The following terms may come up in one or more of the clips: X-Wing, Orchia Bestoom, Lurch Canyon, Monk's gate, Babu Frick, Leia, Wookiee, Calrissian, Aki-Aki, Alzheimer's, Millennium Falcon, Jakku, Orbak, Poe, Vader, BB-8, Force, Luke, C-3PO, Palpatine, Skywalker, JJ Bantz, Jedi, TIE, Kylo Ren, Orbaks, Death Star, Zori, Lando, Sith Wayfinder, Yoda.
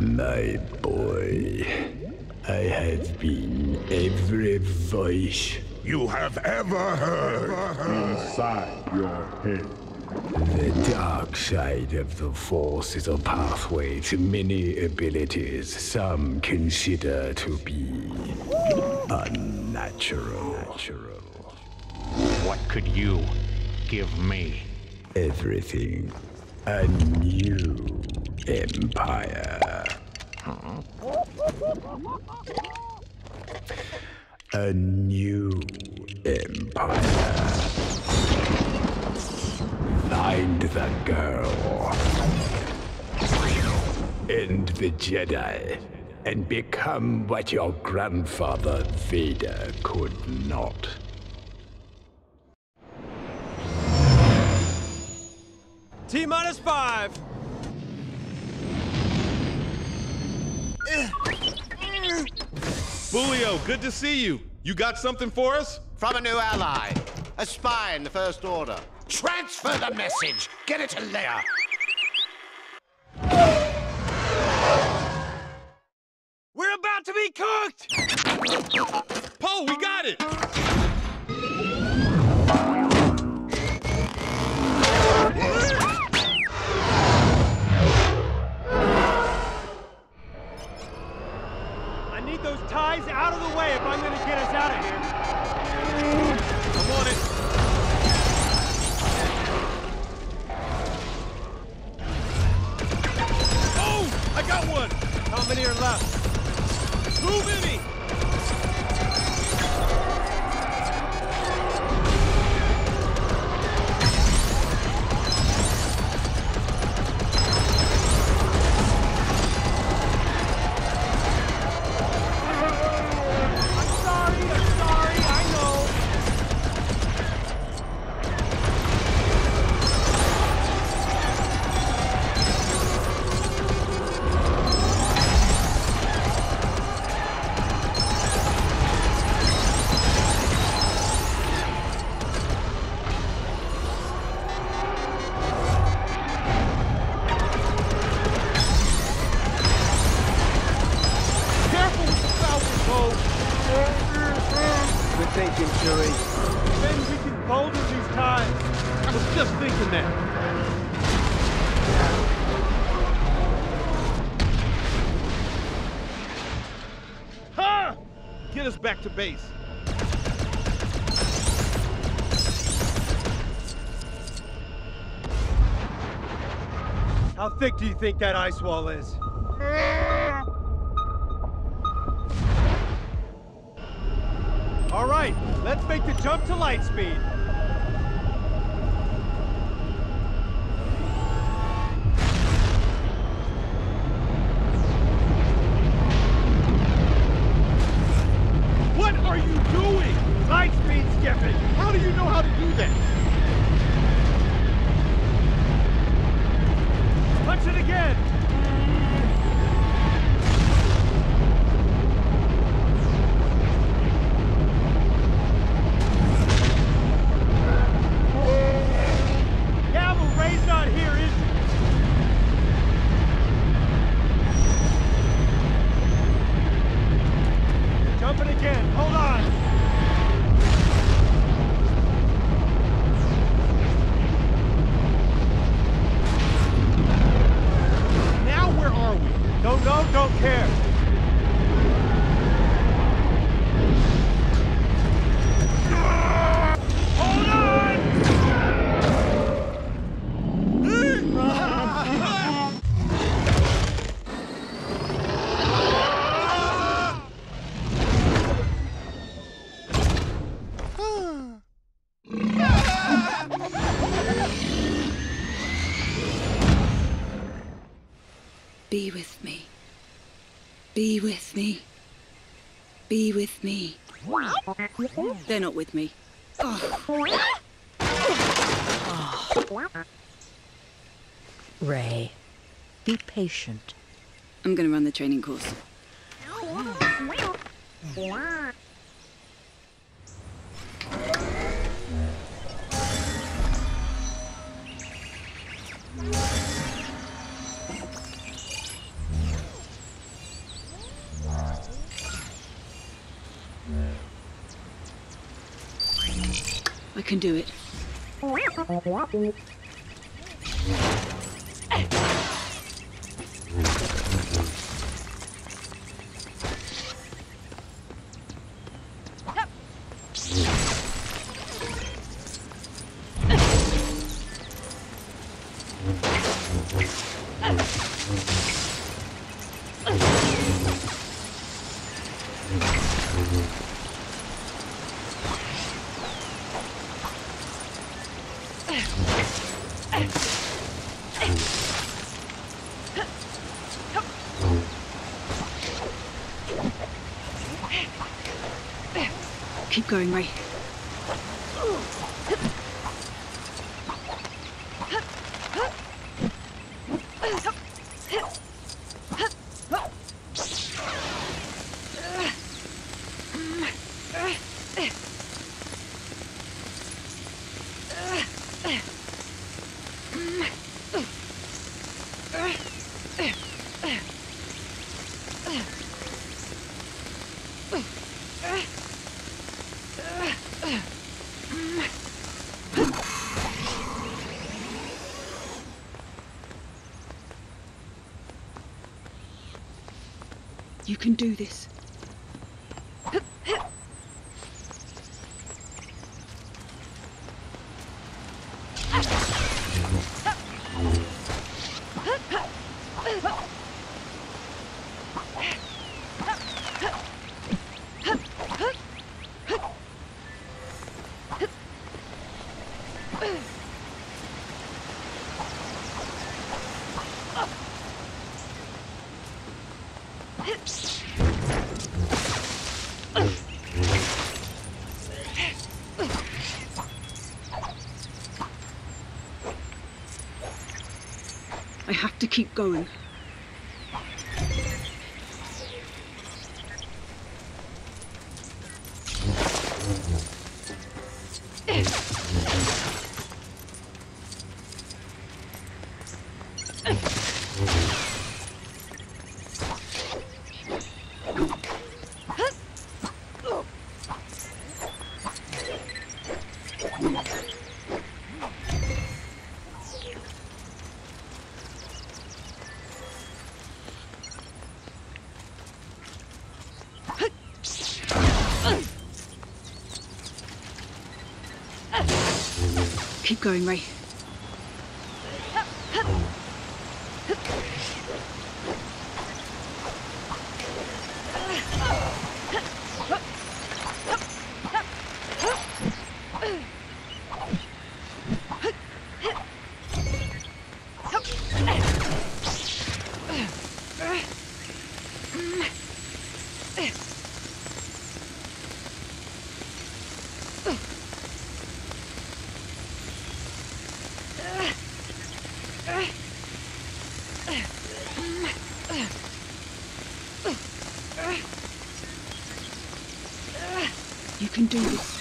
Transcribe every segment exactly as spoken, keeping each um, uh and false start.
My boy, I have been every voice you have ever heard inside your head. The dark side of the Force is a pathway to many abilities some consider to be unnatural. What could you give me? Everything. A new empire. A new empire. Find the girl. End the Jedi. And become what your grandfather Vader could not. T-minus five! Bulio, good to see you. You got something for us? From a new ally. A spy in the First Order. Transfer the message! Get it to Leia! We're about to be cooked! Poe, we got it! Those ties out of the way if I'm gonna get us out of here. I want it. Oh, I got one. How many are left? Too many. Back to base. How thick do you think that ice wall is? All right, let's make the jump to light speed. What are you doing? Light speed skipping. How do you know how to do that? Be with me. Be with me. Be with me. They're not with me. Oh. Oh. Rey, be patient. I'm gonna run the training course. I can do it. Keep going, Rey. You can do this. I have to keep going. Keep going, Rey. You can do this.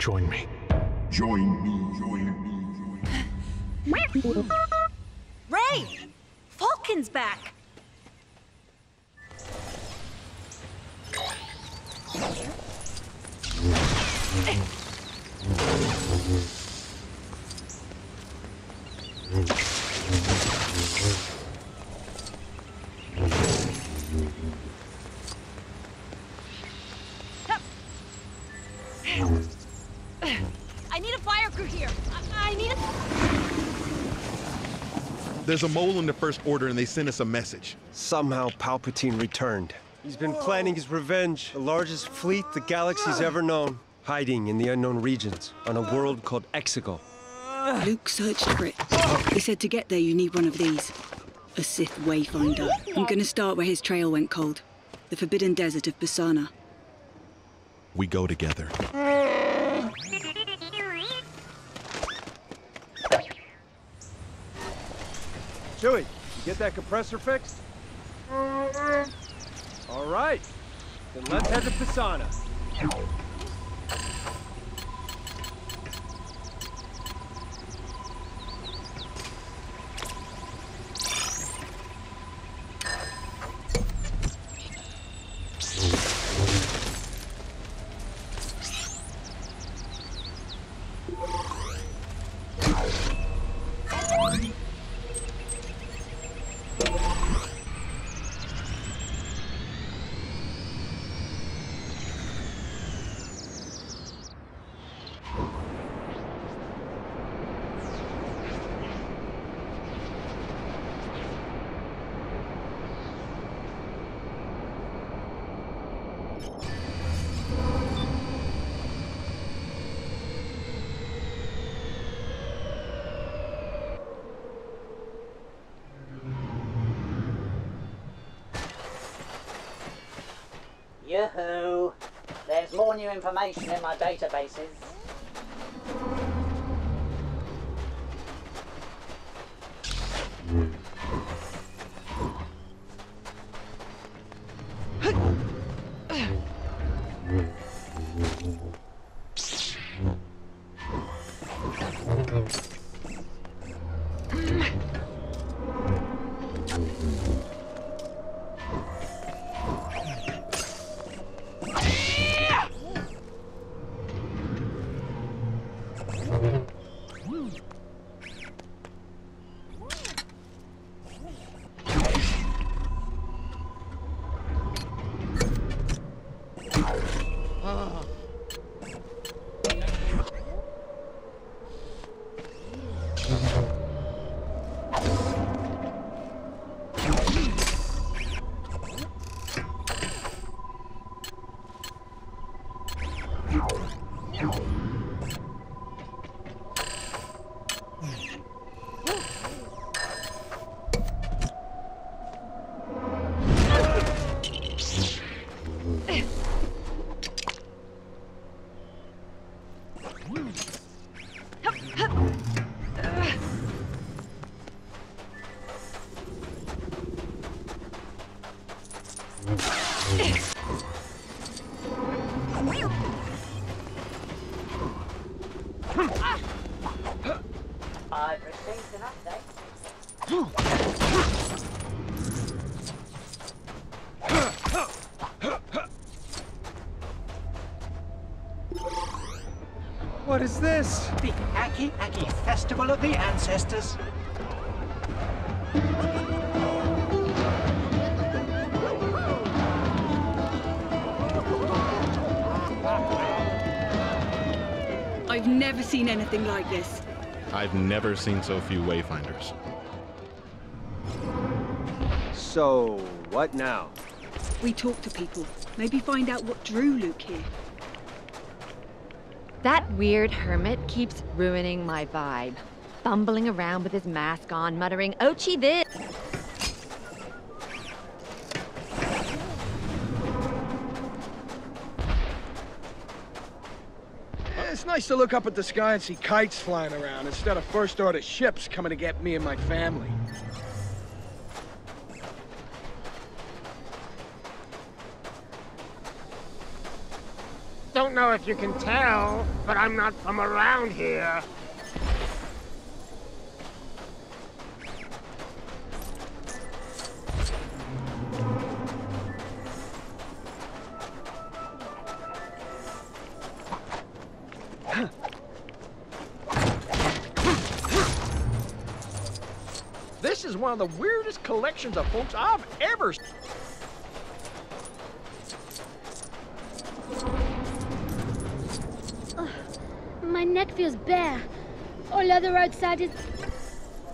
Join me. Join me. Join me. Rey! Falcon's back! There's a mole in the First Order and they sent us a message. Somehow Palpatine returned. He's been planning his revenge. The largest fleet the galaxy's ever known. Hiding in the Unknown Regions on a world called Exegol. Luke searched for it. He said to get there you need one of these. A Sith Wayfinder. I'm gonna start where his trail went cold. The Forbidden Desert of Besana. We go together. Chewie, you get that compressor fixed? All right, then let's head to Pisana. Yoo-hoo! There's more new information in my databases. What is this? The Aki-Aki Festival of the Ancestors. I've never seen anything like this. I've never seen so few Wayfinders. So, what now? We talk to people. Maybe find out what drew Luke here. That weird hermit keeps ruining my vibe. Fumbling around with his mask on, muttering, "Ochi this!" It's nice to look up at the sky and see kites flying around instead of First Order ships coming to get me and my family. Don't know if you can tell, but I'm not from around here. This is one of the weirdest collections of folks I've ever seen. My neck feels bare. All other outside is...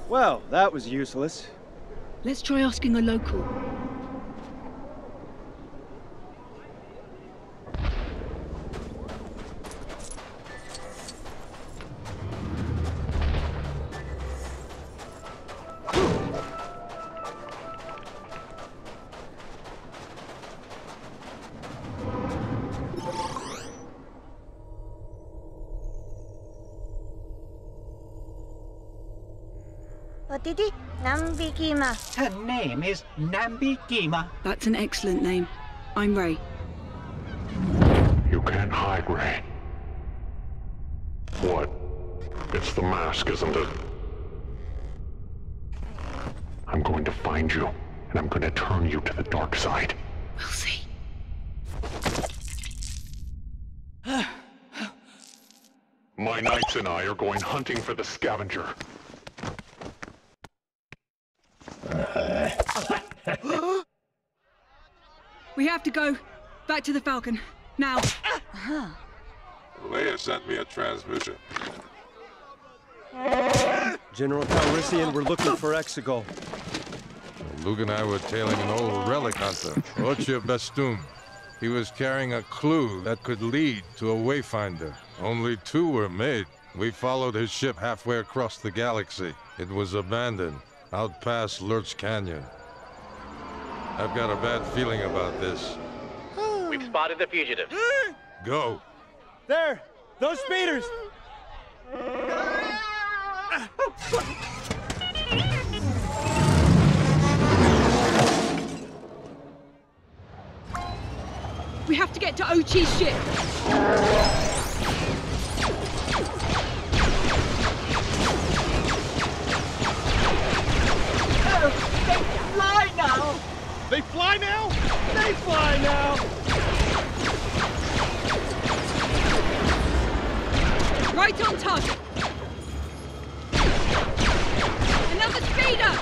Well, that was useless. Let's try asking a local. Nambi Gima. Her name is Nambi Gima. That's an excellent name. I'm Rey. You can't hide, Rey. What? It's the mask, isn't it? I'm going to find you, and I'm going to turn you to the dark side. We'll see. My knights and I are going hunting for the scavenger. We have to go back to the Falcon now. Uh-huh. Leia sent me a transmission. General Calrissian, we're looking for Exegol. Well, Luke and I were tailing an old relic hunter, Orchia Bestoom. He was carrying a clue that could lead to a Wayfinder. Only two were made. We followed his ship halfway across the galaxy. It was abandoned, out past Lurch Canyon. I've got a bad feeling about this. We've spotted the fugitive. Go. There! Those speeders! We have to get to Ochi's ship. Oh, they fly now! They fly now? They fly now! Right on target! Another speeder!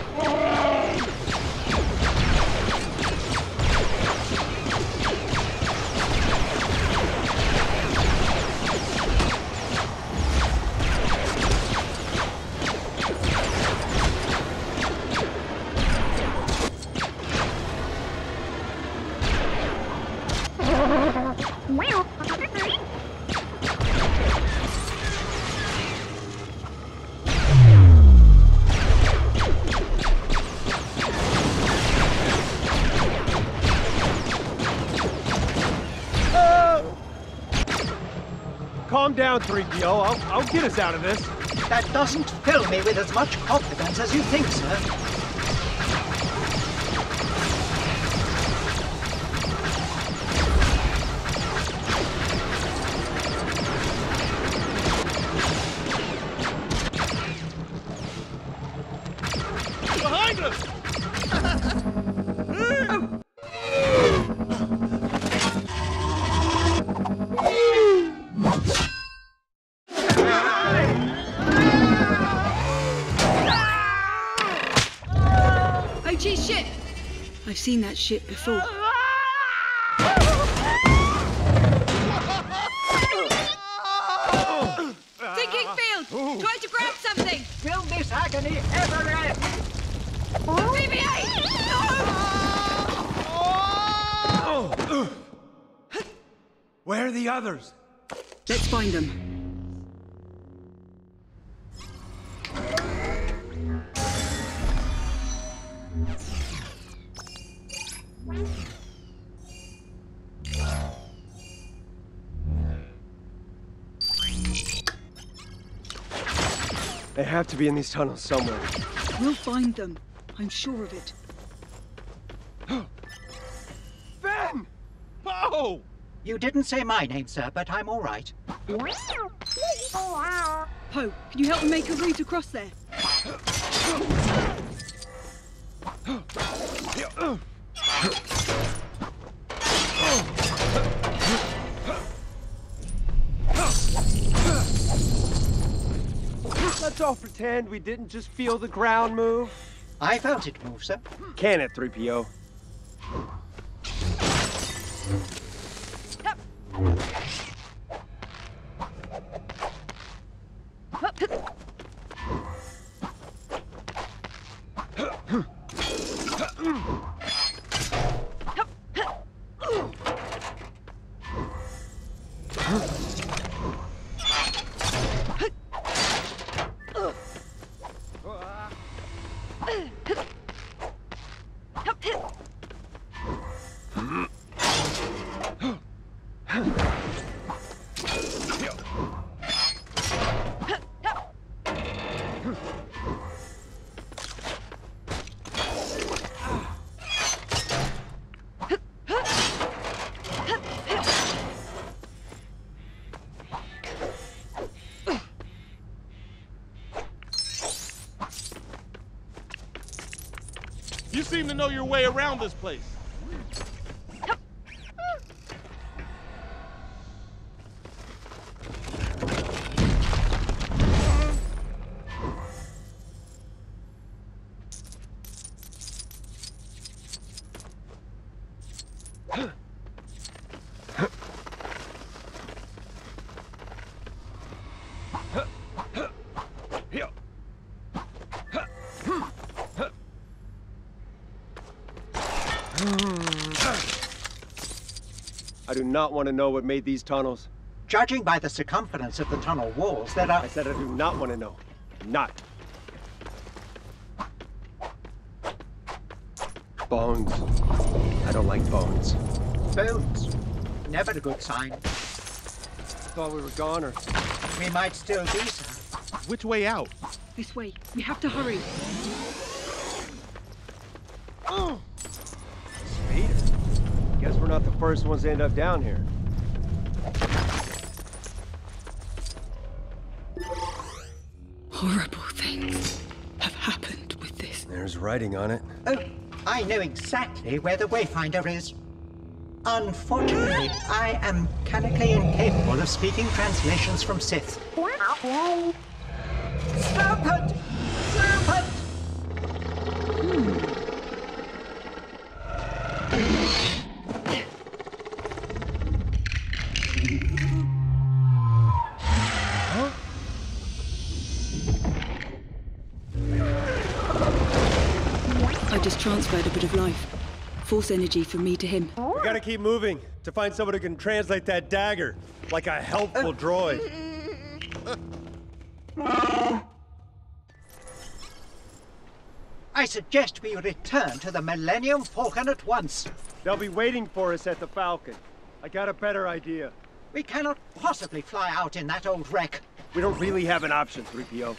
Calm down, three P O. I'll, I'll get us out of this. That doesn't fill me with as much confidence as you think, sir. I've seen that ship before. Sinking field! Ooh. Try to grab something! Will this agony ever end? B B eight! No! Where are the others? Let's find them. They have to be in these tunnels somewhere. We'll find them. I'm sure of it. Finn! Poe! You didn't say my name, sir, but I'm all right. Poe, can you help me make a route across there? Let's all pretend we didn't just feel the ground move. I felt it move, sir. Can it, three P O? seem to know your way around this place. I do not want to know what made these tunnels. Judging by the circumference of the tunnel walls, there are... I said I do not want to know. Not. Bones. I don't like bones. Bones. Never a good sign. Thought we were goners. We might still be, sir. Which way out? This way. We have to hurry. Oh! Guess we're not the first ones to end up down here. Horrible things have happened with this. There's writing on it. Oh, I know exactly where the Wayfinder is. Unfortunately, I am mechanically incapable of speaking translations from Sith. Wow. Serpent! Serpent! Hmm. Transferred a bit of life. Force energy from me to him. We gotta keep moving to find someone who can translate that dagger like a helpful uh, droid. Uh, I suggest we return to the Millennium Falcon at once. They'll be waiting for us at the Falcon. I got a better idea. We cannot possibly fly out in that old wreck. We don't really have an option, three P O.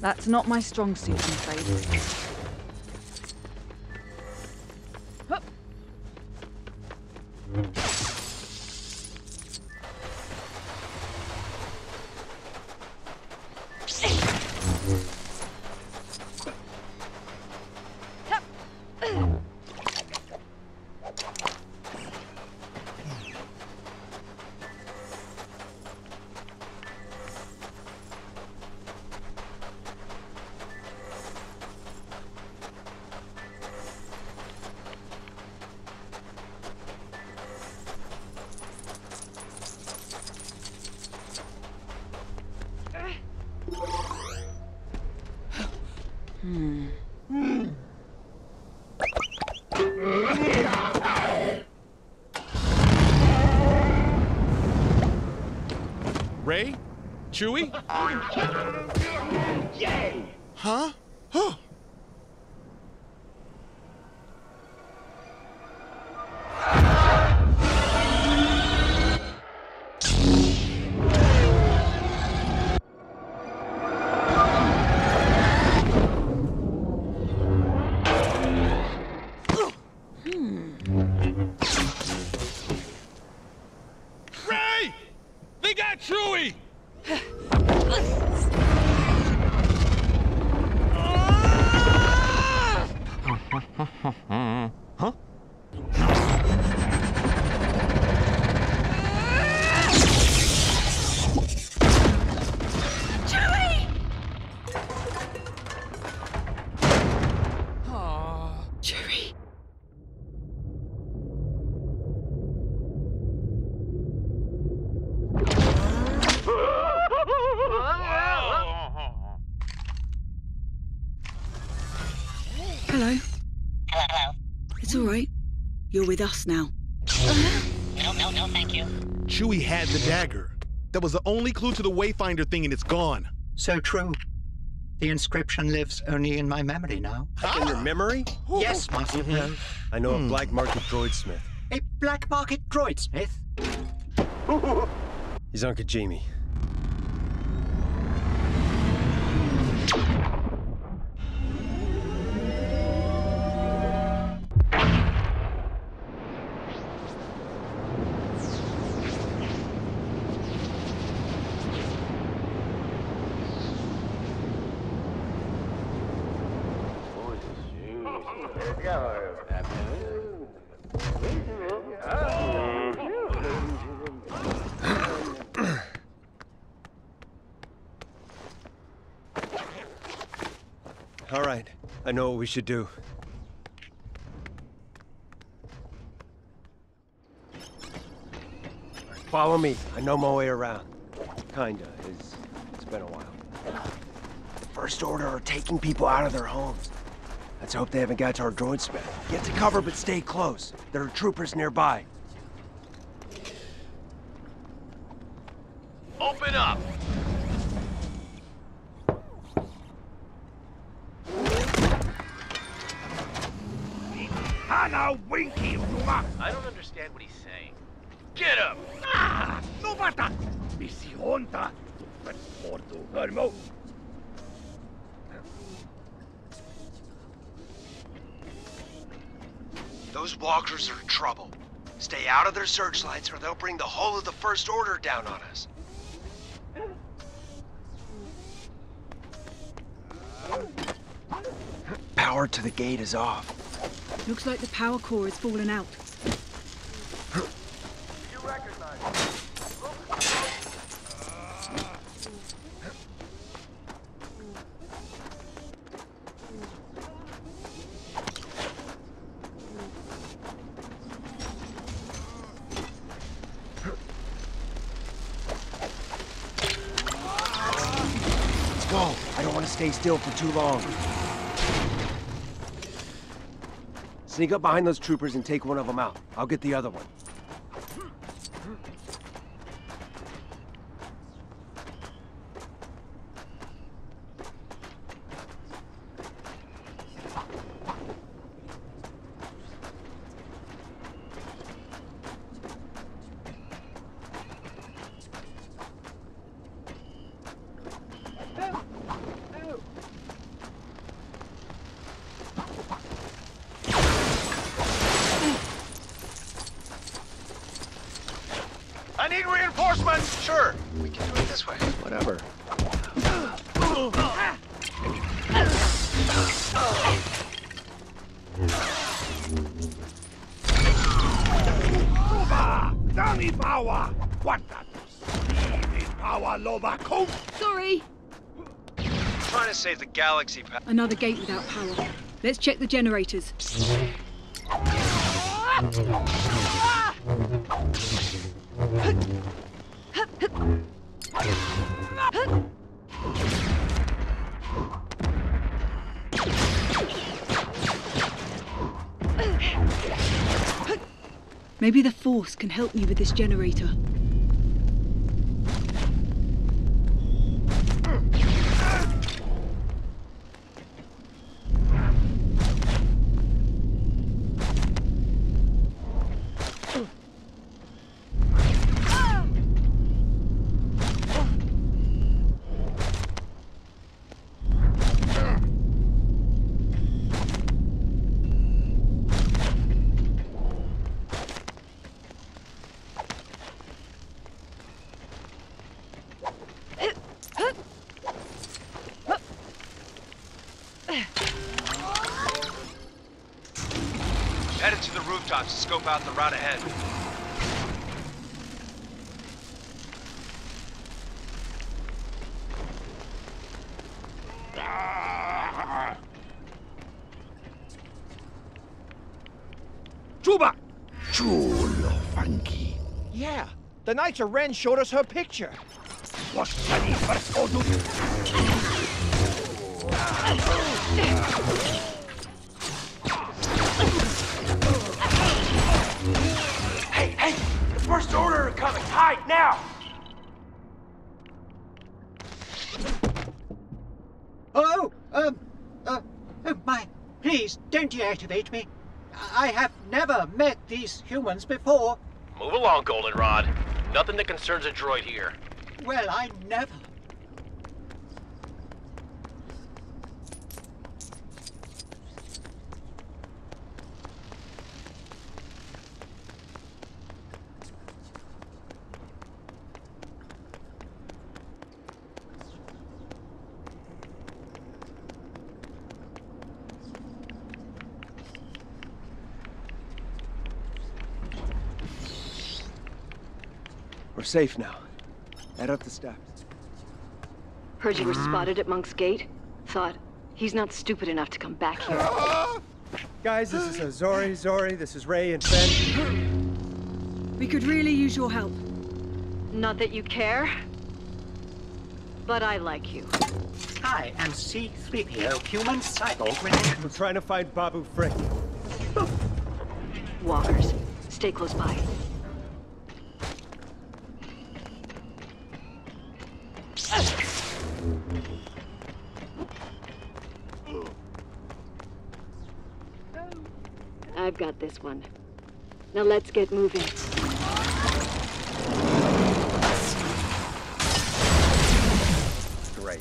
That's not my strong suit, I'm afraid. Rey? Chewie? Huh? Huh? What? Hello. Hello, hello. It's all right. You're with us now. No, no, no, thank you. Chewie had the dagger. That was the only clue to the Wayfinder thing, and it's gone. So true. The inscription lives only in my memory now. Ah. In your memory? Ooh. Yes, Master. Mm-hmm. I know hmm. a black market droidsmith. A black market droidsmith? He's Uncle Jamie. I know what we should do. Follow me. I know my way around. Kinda. It's, it's been a while. First Order are taking people out of their homes. Let's hope they haven't got to our droid smith. Get to cover, but stay close. There are troopers nearby. Open up! I don't understand what he's saying. Get up! Ah! No bata! Missy honta! But more to hermo! Those walkers are in trouble. Stay out of their searchlights or they'll bring the whole of the First Order down on us. Power to the gate is off. Looks like the power core has fallen out. Do you recognize it? Let's go. I don't want to stay still for too long. Sneak up behind those troopers and take one of them out. I'll get the other one. Galaxy power. Another gate without power. Let's check the generators. Maybe the Force can help me with this generator. Scope out the route ahead. Chuba! Chulo funky. Yeah, the Knights of Ren showed us her picture. What bloody first order? Please, don't deactivate me. I have never met these humans before. Move along, Goldenrod. Nothing that concerns a droid here. Well, I never. We're safe now. Head up the steps. Heard you were spotted at Monk's Gate. Thought, he's not stupid enough to come back here. Guys, this is Zori, Zori, this is Rey and Finn. We could really use your help. Not that you care, but I like you. I am C three P O, human cyborg related. We're trying to find Babu Frick. Walkers, stay close by. I've got this one. Now let's get moving. Great.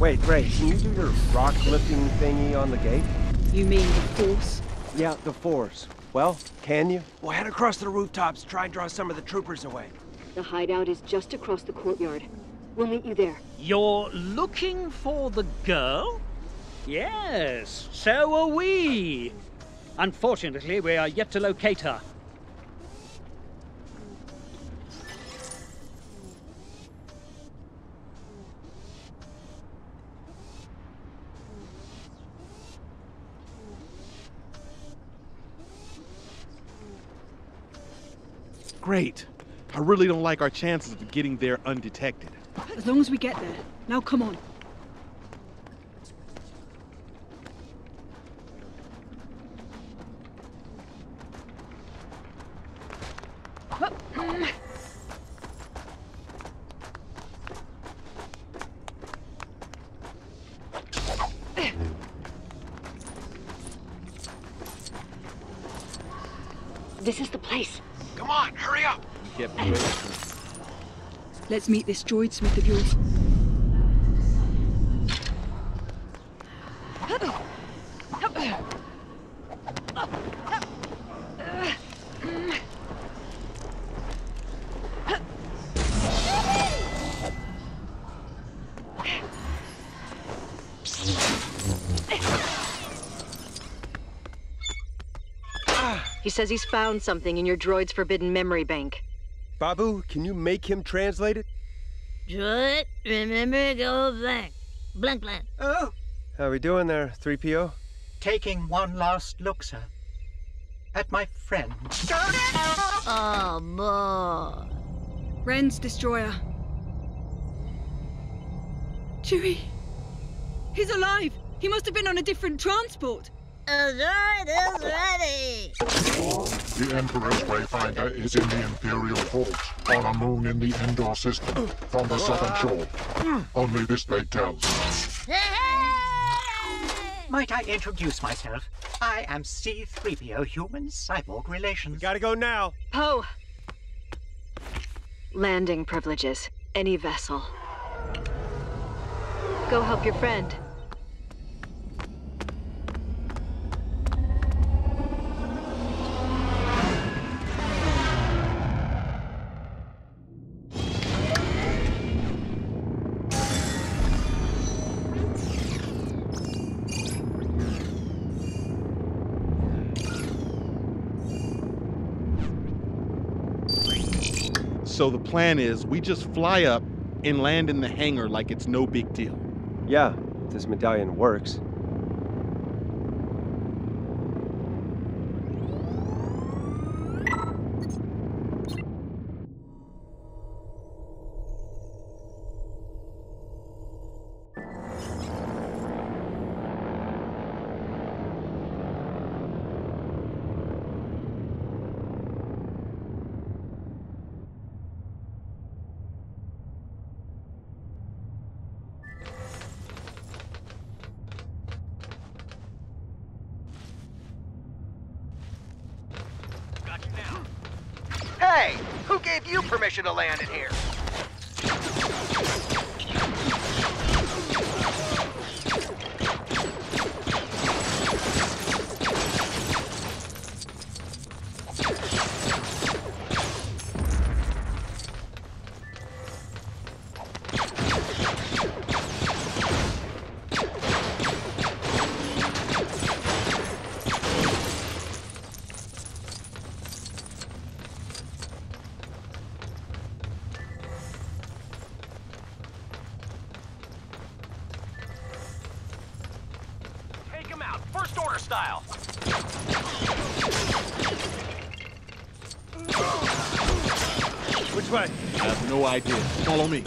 Wait, Ray, can you do your rock-lifting thingy on the gate? You mean the Force? Yeah, the Force. Well, can you? Well, head across the rooftops, try and draw some of the troopers away. The hideout is just across the courtyard. We'll meet you there. You're looking for the girl? Yes, so are we. Unfortunately, we are yet to locate her. Great. I really don't like our chances of getting there undetected. As long as we get there. Now come on. This is the place. Come on, hurry up. Yep. Let's meet this droid smith of yours. He says he's found something in your droid's forbidden memory bank. Babu, can you make him translate it? Droid, remember, go blank. Blank, blank. Oh! How we doing there, three P O? Taking one last look, sir. At my friend. Oh, boy. Ren's destroyer. Chewie. He's alive. He must have been on a different transport. Azor is ready! The Emperor's Wayfinder is in the Imperial Forge, on a moon in the Endor system, from the southern shore. Only this they tell. Might I introduce myself? I am C three P O, Human Cyborg Relations. You gotta go now! Poe! Landing privileges. Any vessel. Go help your friend. So the plan is, we just fly up and land in the hangar like it's no big deal. Yeah, if this medallion works. Hey, who gave you permission to land in here? First Order style! Which way? I have no idea. Follow me.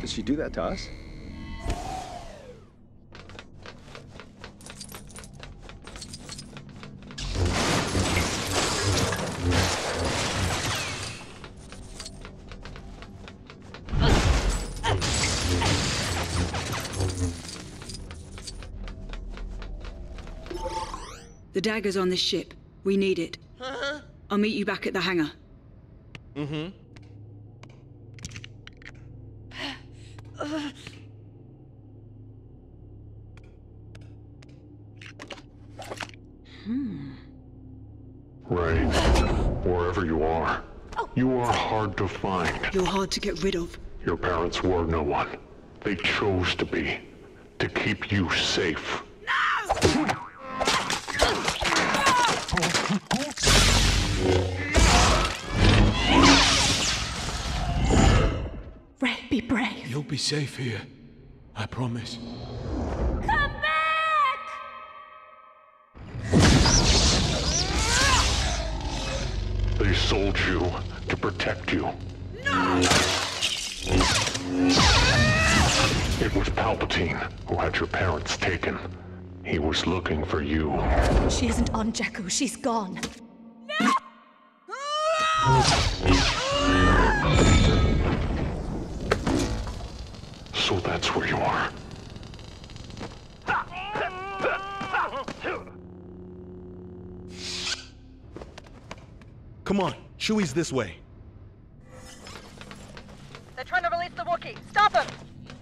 Did she do that to us? The dagger's on this ship. We need it. Huh? I'll meet you back at the hangar. Mm-hmm. Hmm. Rey, wherever you are, oh. You are hard to find. You're hard to get rid of. Your parents were no one. They chose to be, to keep you safe. No! Be brave. You'll be safe here. I promise. Come back! They sold you to protect you. No! It was Palpatine who had your parents taken. He was looking for you. She isn't on Jakku. She's gone. No! So that's where you are. Come on, Chewie's this way. They're trying to release the Wookiee. Stop them!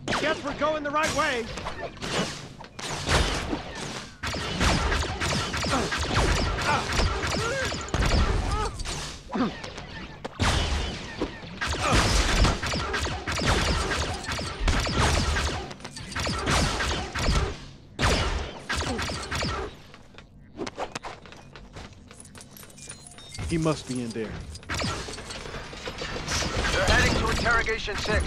Guess we're going the right way. Uh, uh. He must be in there. They're heading to interrogation six.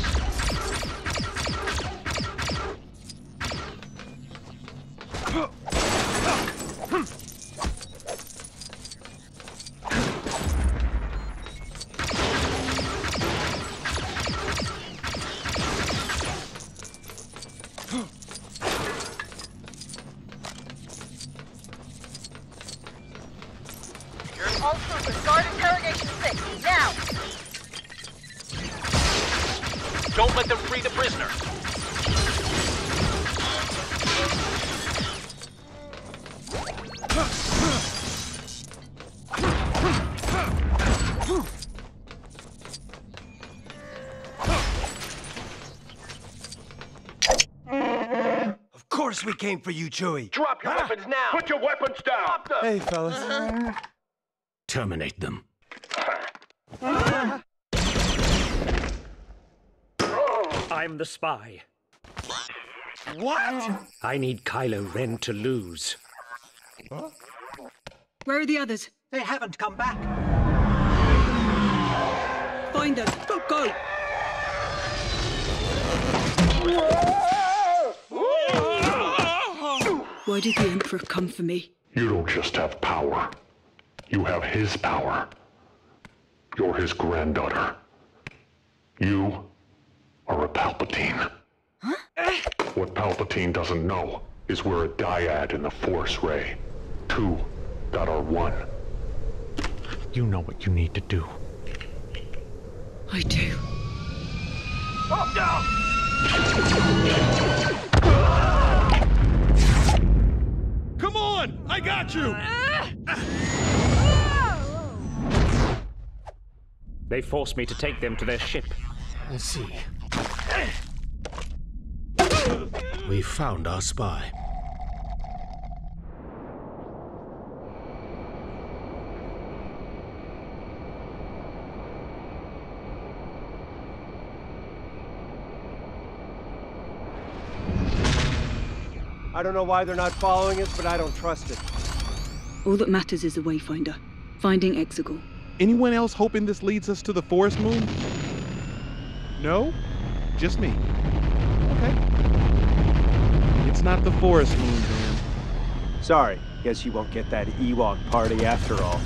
We came for you, Chewie. Drop your ah. weapons now! Put your weapons down! Drop them. Hey, fellas. Uh-huh. Terminate them. Uh-huh. I'm the spy. What? I need Kylo Ren to lose. Huh? Where are the others? They haven't come back. Find them. Go, go! Whoa. Why did the Emperor come for me? You don't just have power. You have his power. You're his granddaughter. You are a Palpatine. Huh? What Palpatine doesn't know is we're a dyad in the Force, Rey. Two that are one. You know what you need to do. I do. Oh, no! I got you! They forced me to take them to their ship. Let's see. We found our spy. I don't know why they're not following us, but I don't trust it. All that matters is the Wayfinder. Finding Exegol. Anyone else hoping this leads us to the Forest Moon? No? Just me. Okay. It's not the Forest Moon, man. Sorry. Guess you won't get that Ewok party after all.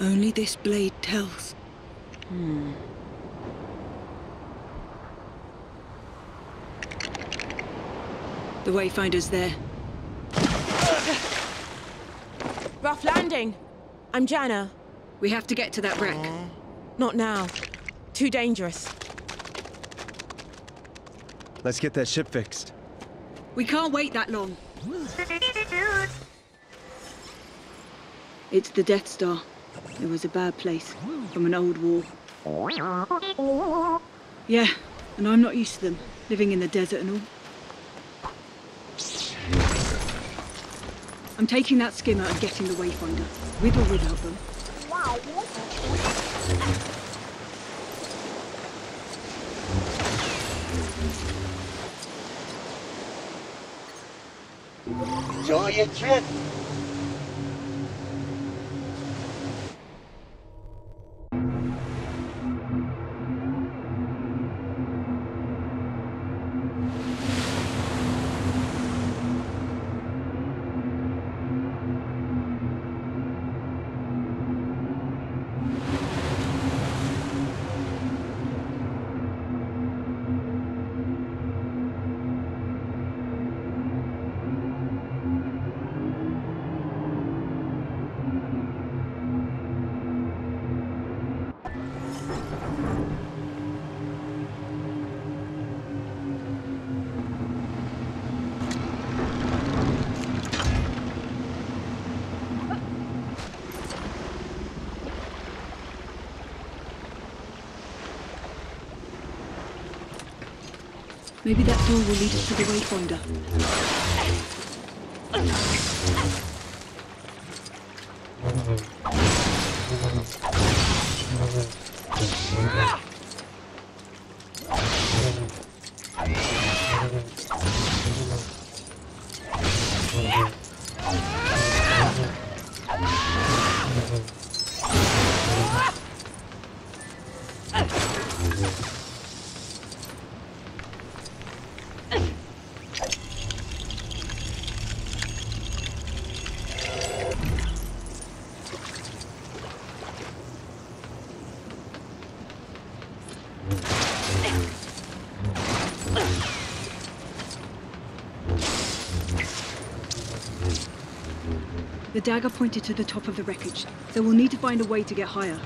Only this blade tells. Hmm. The Wayfinder's there. Rough landing. I'm Janna. We have to get to that wreck. Aww. Not now. Too dangerous. Let's get that ship fixed. We can't wait that long. It's the Death Star. It was a bad place, from an old war. Yeah, and I'm not used to them, living in the desert and all. I'm taking that skimmer and getting the Wayfinder, with or without them. Enjoy your trip! Maybe that door will lead us to the Wayfinder. The dagger pointed to the top of the wreckage, so we'll need to find a way to get higher.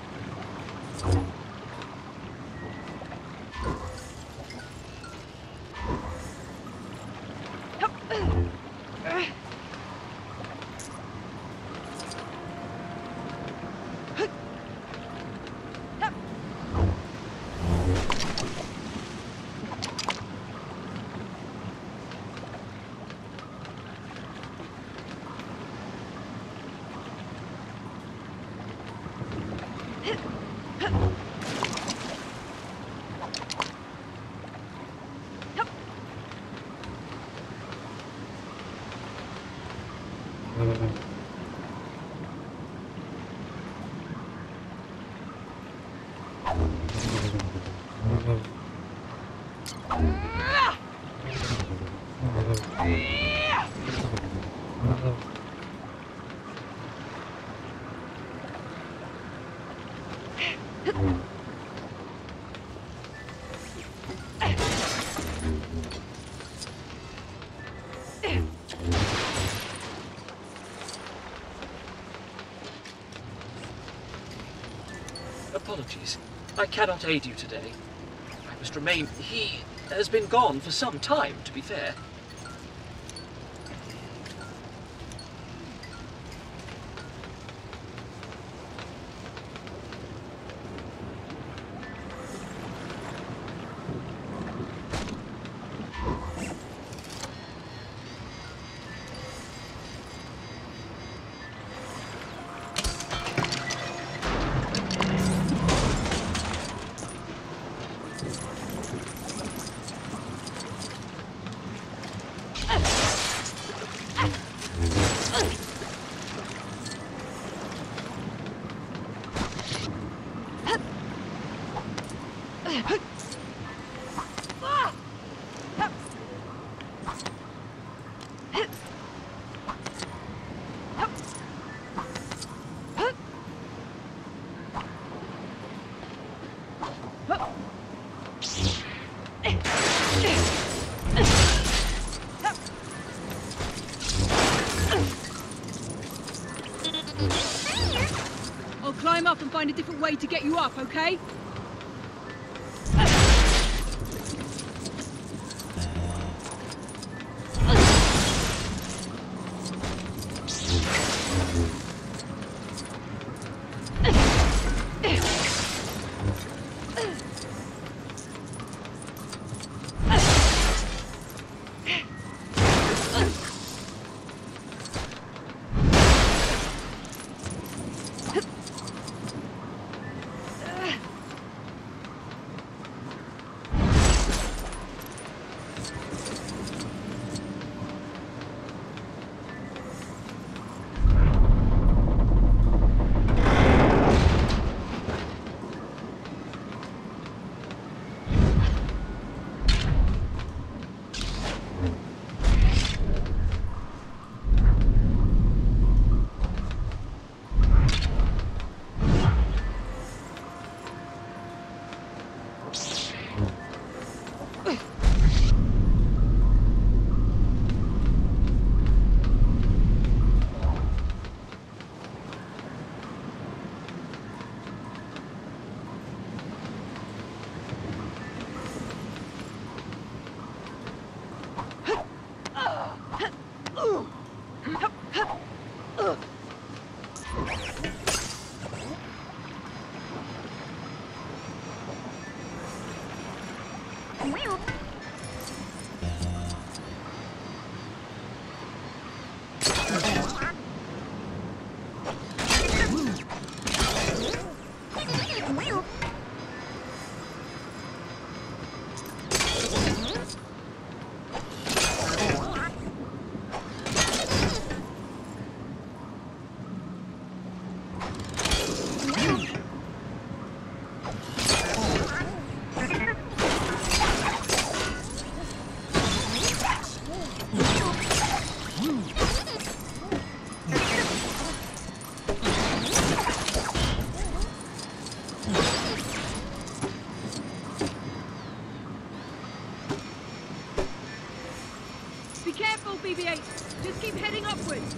Apologies. I cannot aid you today. I must remain. He has been gone for some time, to be fair. Find a different way to get you up, okay? Just keep heading upwards.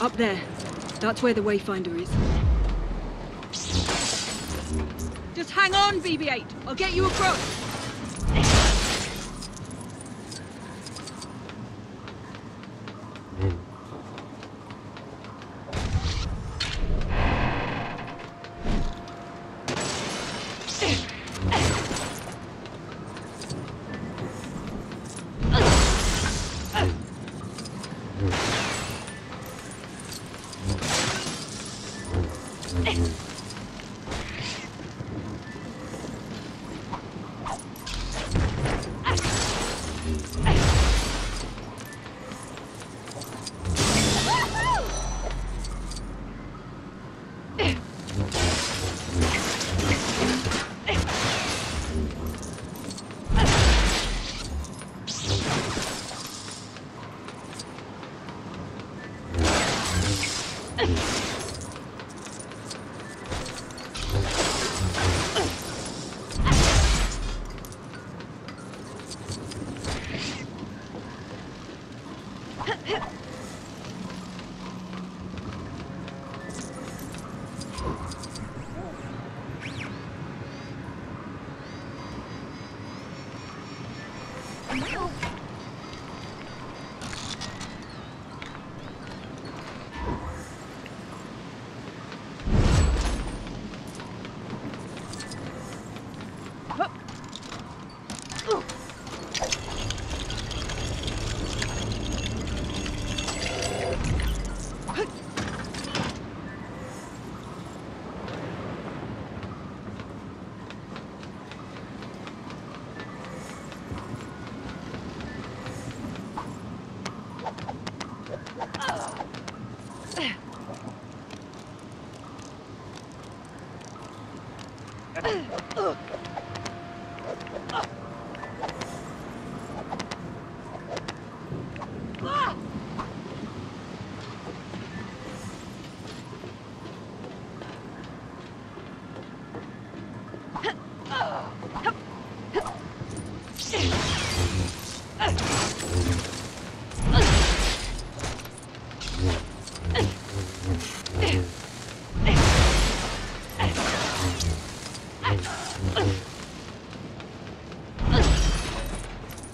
Up there. That's where the Wayfinder is. Just hang on, B B eight. I'll get you across.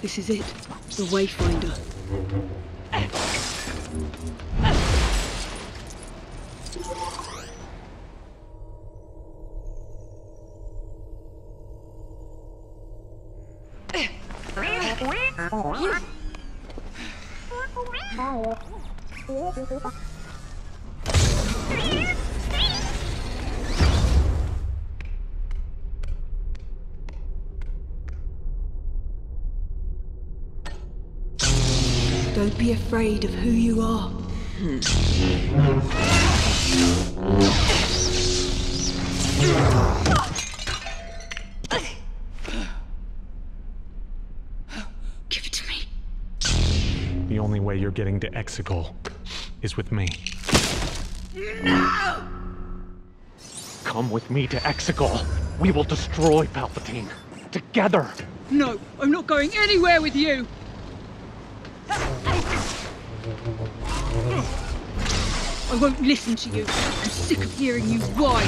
This is it, the Wayfinder. Don't be afraid of who you are. Give it to me. The only way you're getting to Exegol is with me. No! Come with me to Exegol. We will destroy Palpatine. Together. No, I'm not going anywhere with you. I won't listen to you. I'm sick of hearing you whine.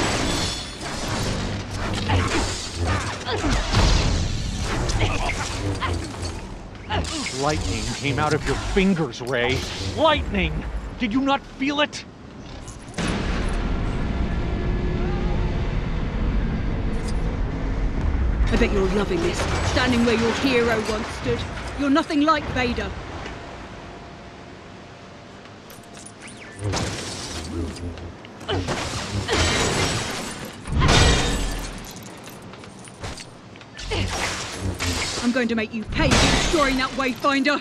Lightning came out of your fingers, Rey. Lightning! Did you not feel it? I bet you're loving this, standing where your hero once stood. You're nothing like Vader. I'm going to make you pay for destroying that Wayfinder.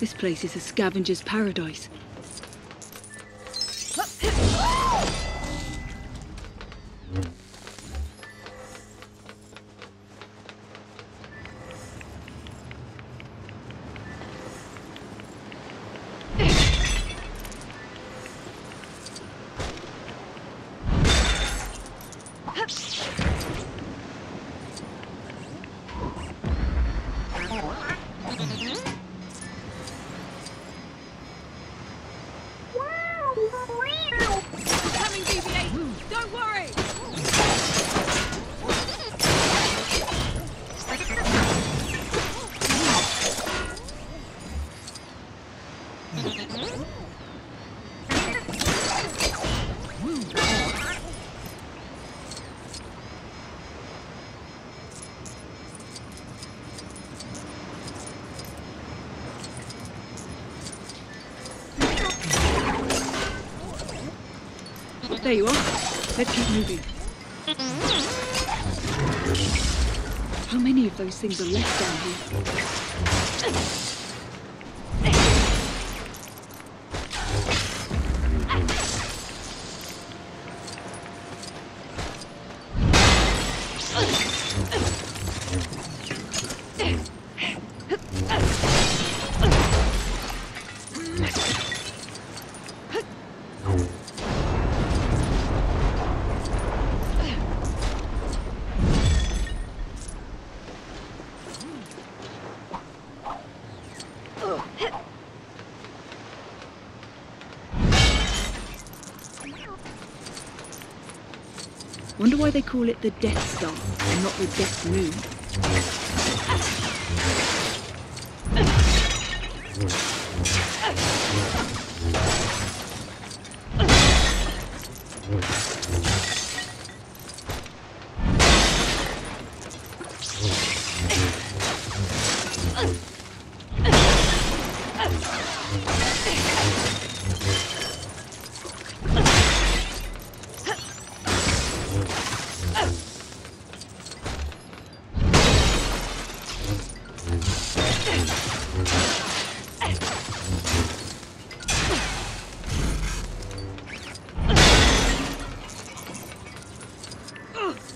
This place is a scavenger's paradise. There you are. Let's keep moving. How many of those things are left down here? Wonder why they call it the Death Star and not the Death Moon.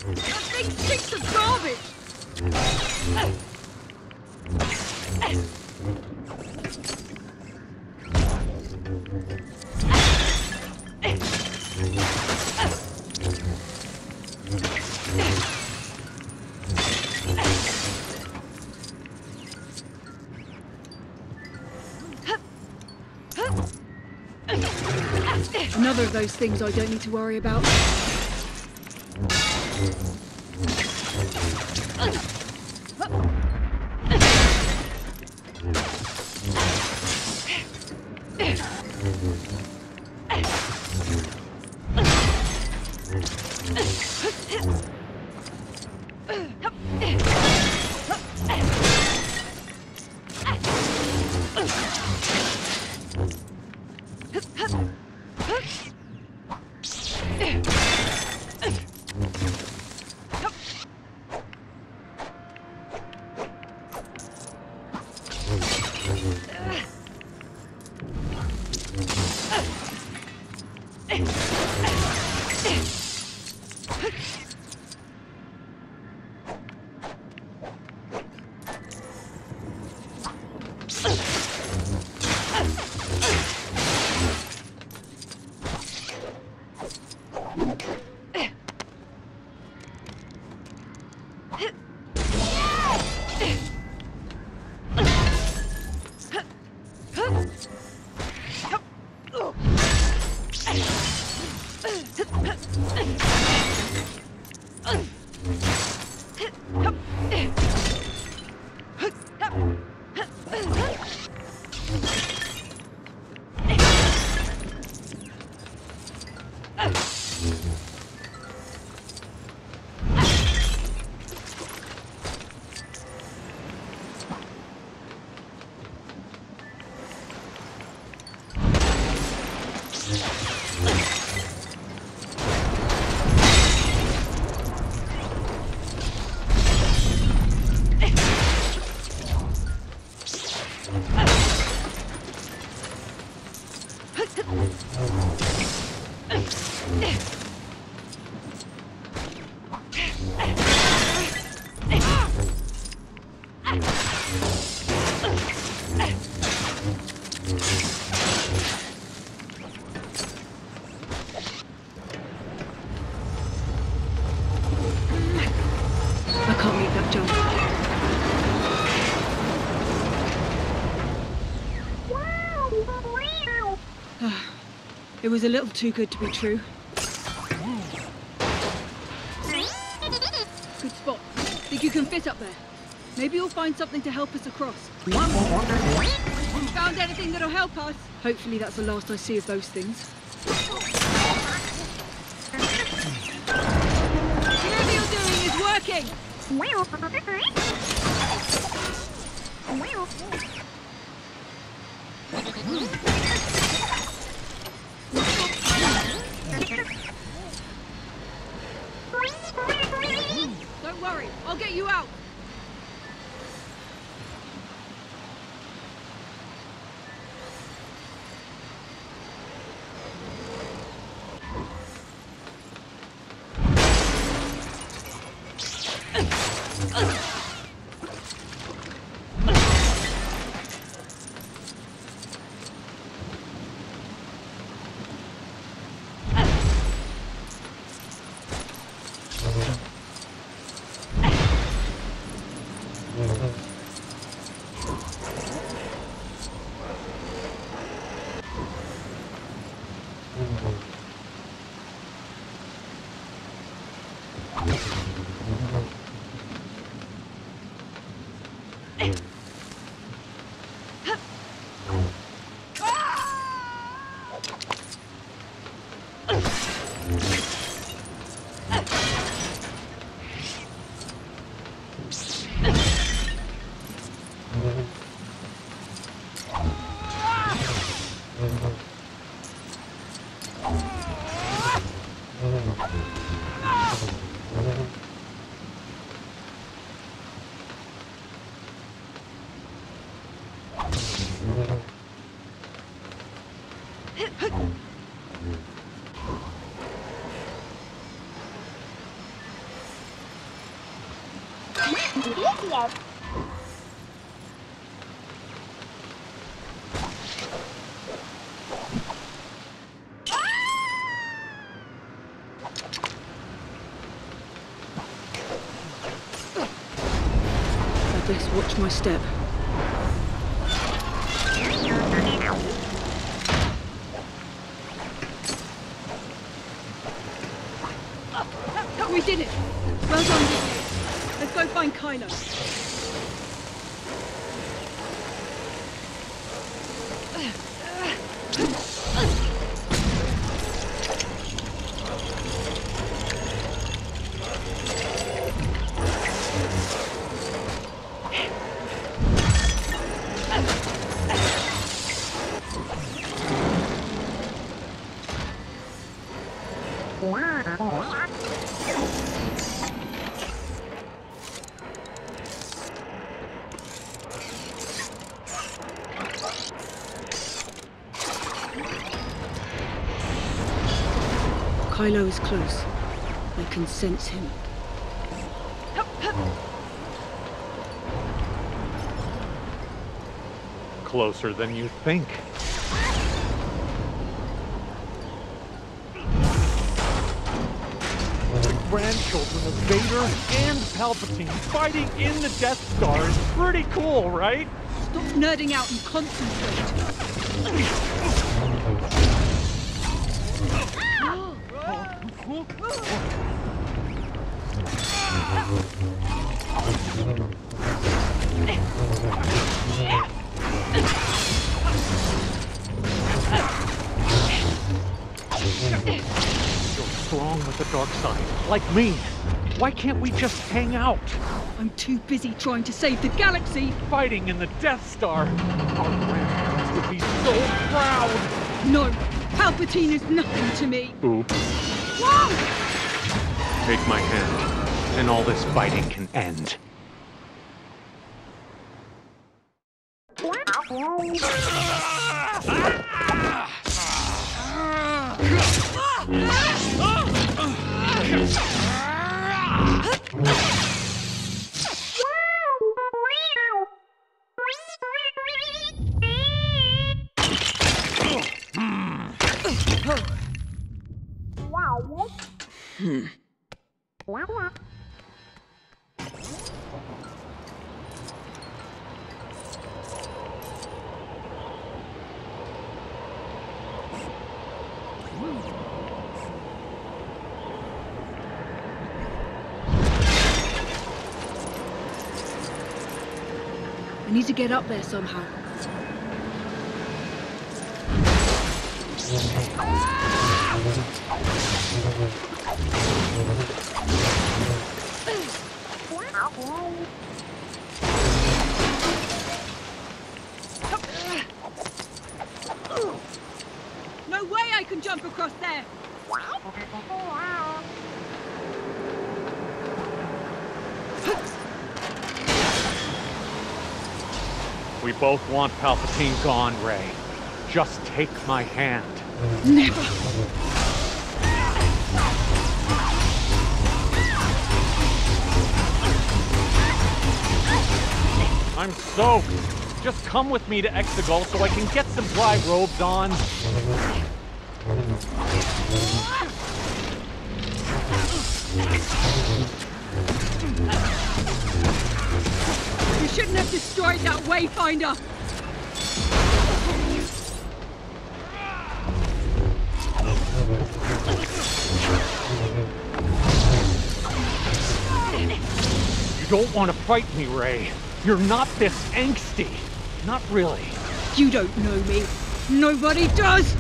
That thing stinks to garbage. Another of those things I don't need to worry about. It was a little too good to be true. Good spot. Think you can fit up there? Maybe you'll find something to help us across. Found anything that'll help us? Hopefully that's the last I see of those things. Whatever you're doing is working! I best watch my step. We did it! Well done, D J. Let's go find Kylo. Kylo is close. I can sense him. Closer than you think. The grandchildren of Vader and Palpatine fighting in the Death Star is pretty cool, right? Stop nerding out and concentrate. Like me. Why can't we just hang out? I'm too busy trying to save the galaxy. Fighting in the Death Star. Our grandparents would be so proud. No, Palpatine is nothing to me. Oops. Whoa! Take my hand, and all this fighting can end. Hmm. I need to get up there somehow. No way I can jump across there. We both want Palpatine gone, Rey. Just take my hand. Never. I'm soaked. Just come with me to Exegol so I can get some dry robes on. You shouldn't have destroyed that Wayfinder. You don't want to fight me, Rey. You're not this angsty. Not really. You don't know me. Nobody does!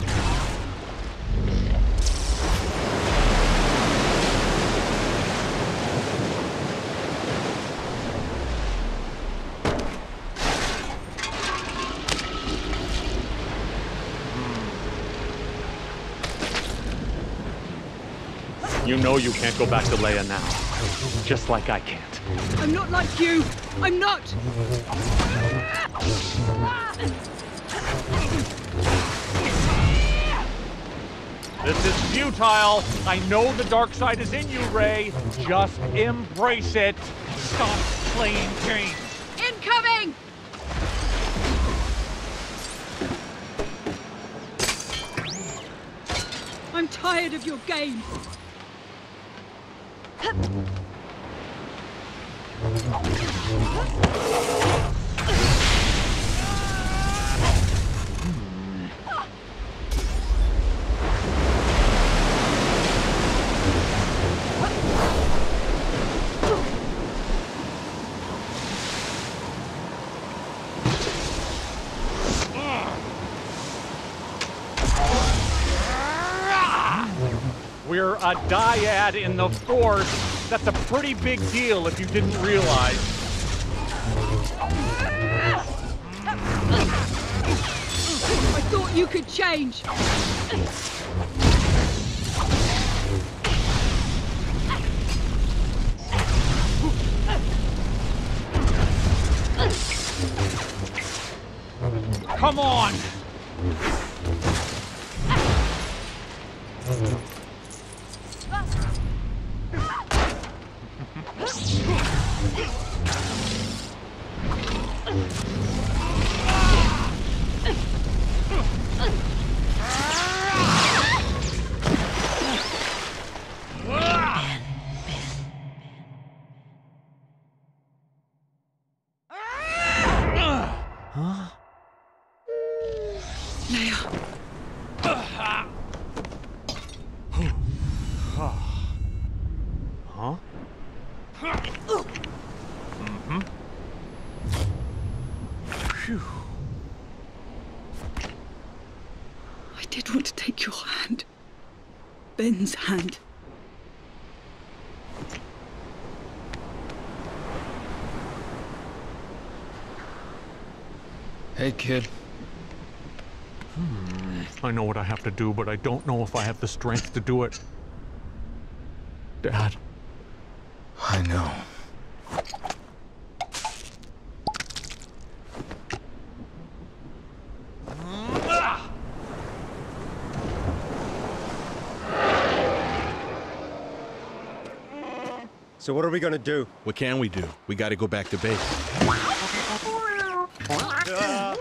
You know you can't go back to Leia now. Just like I can't. I'm not like you! I'm not! This is futile. I know the dark side is in you, Rey. Just embrace it. Stop playing games. Incoming! I'm tired of your game. We're a dyad in the Force. That's a pretty big deal if you didn't realize. I thought you could change. Come on! Ben's hand. Hey, kid. Hmm. I know what I have to do, but I don't know if I have the strength to do it. Dad. I know. So what are we gonna do? What can we do? We gotta go back to base. Uh.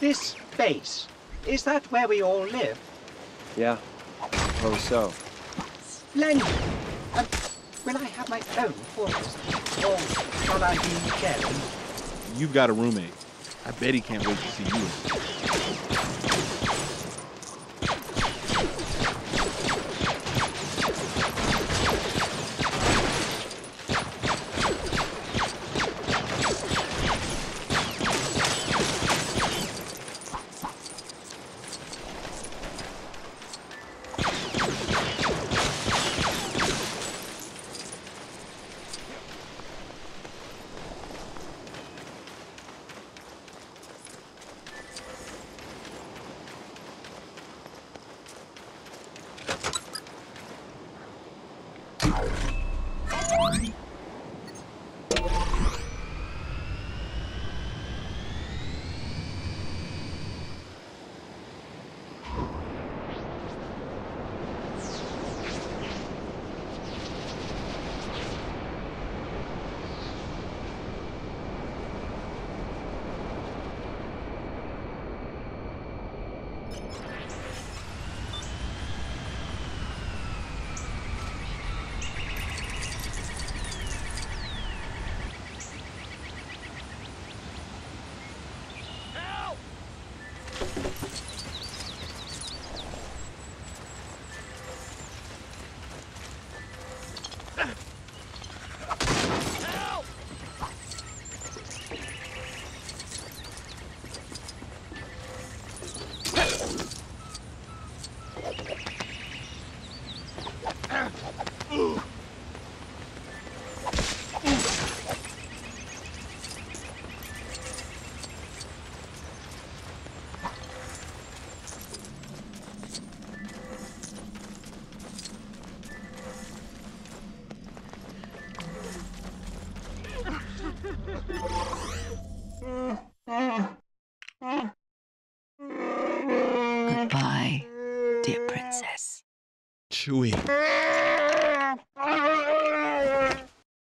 This base, is that where we all live? Yeah, oh so. Splendid. Will I have my own quarters, or shall I be sharing? You've got a roommate. I bet he can't wait to see you.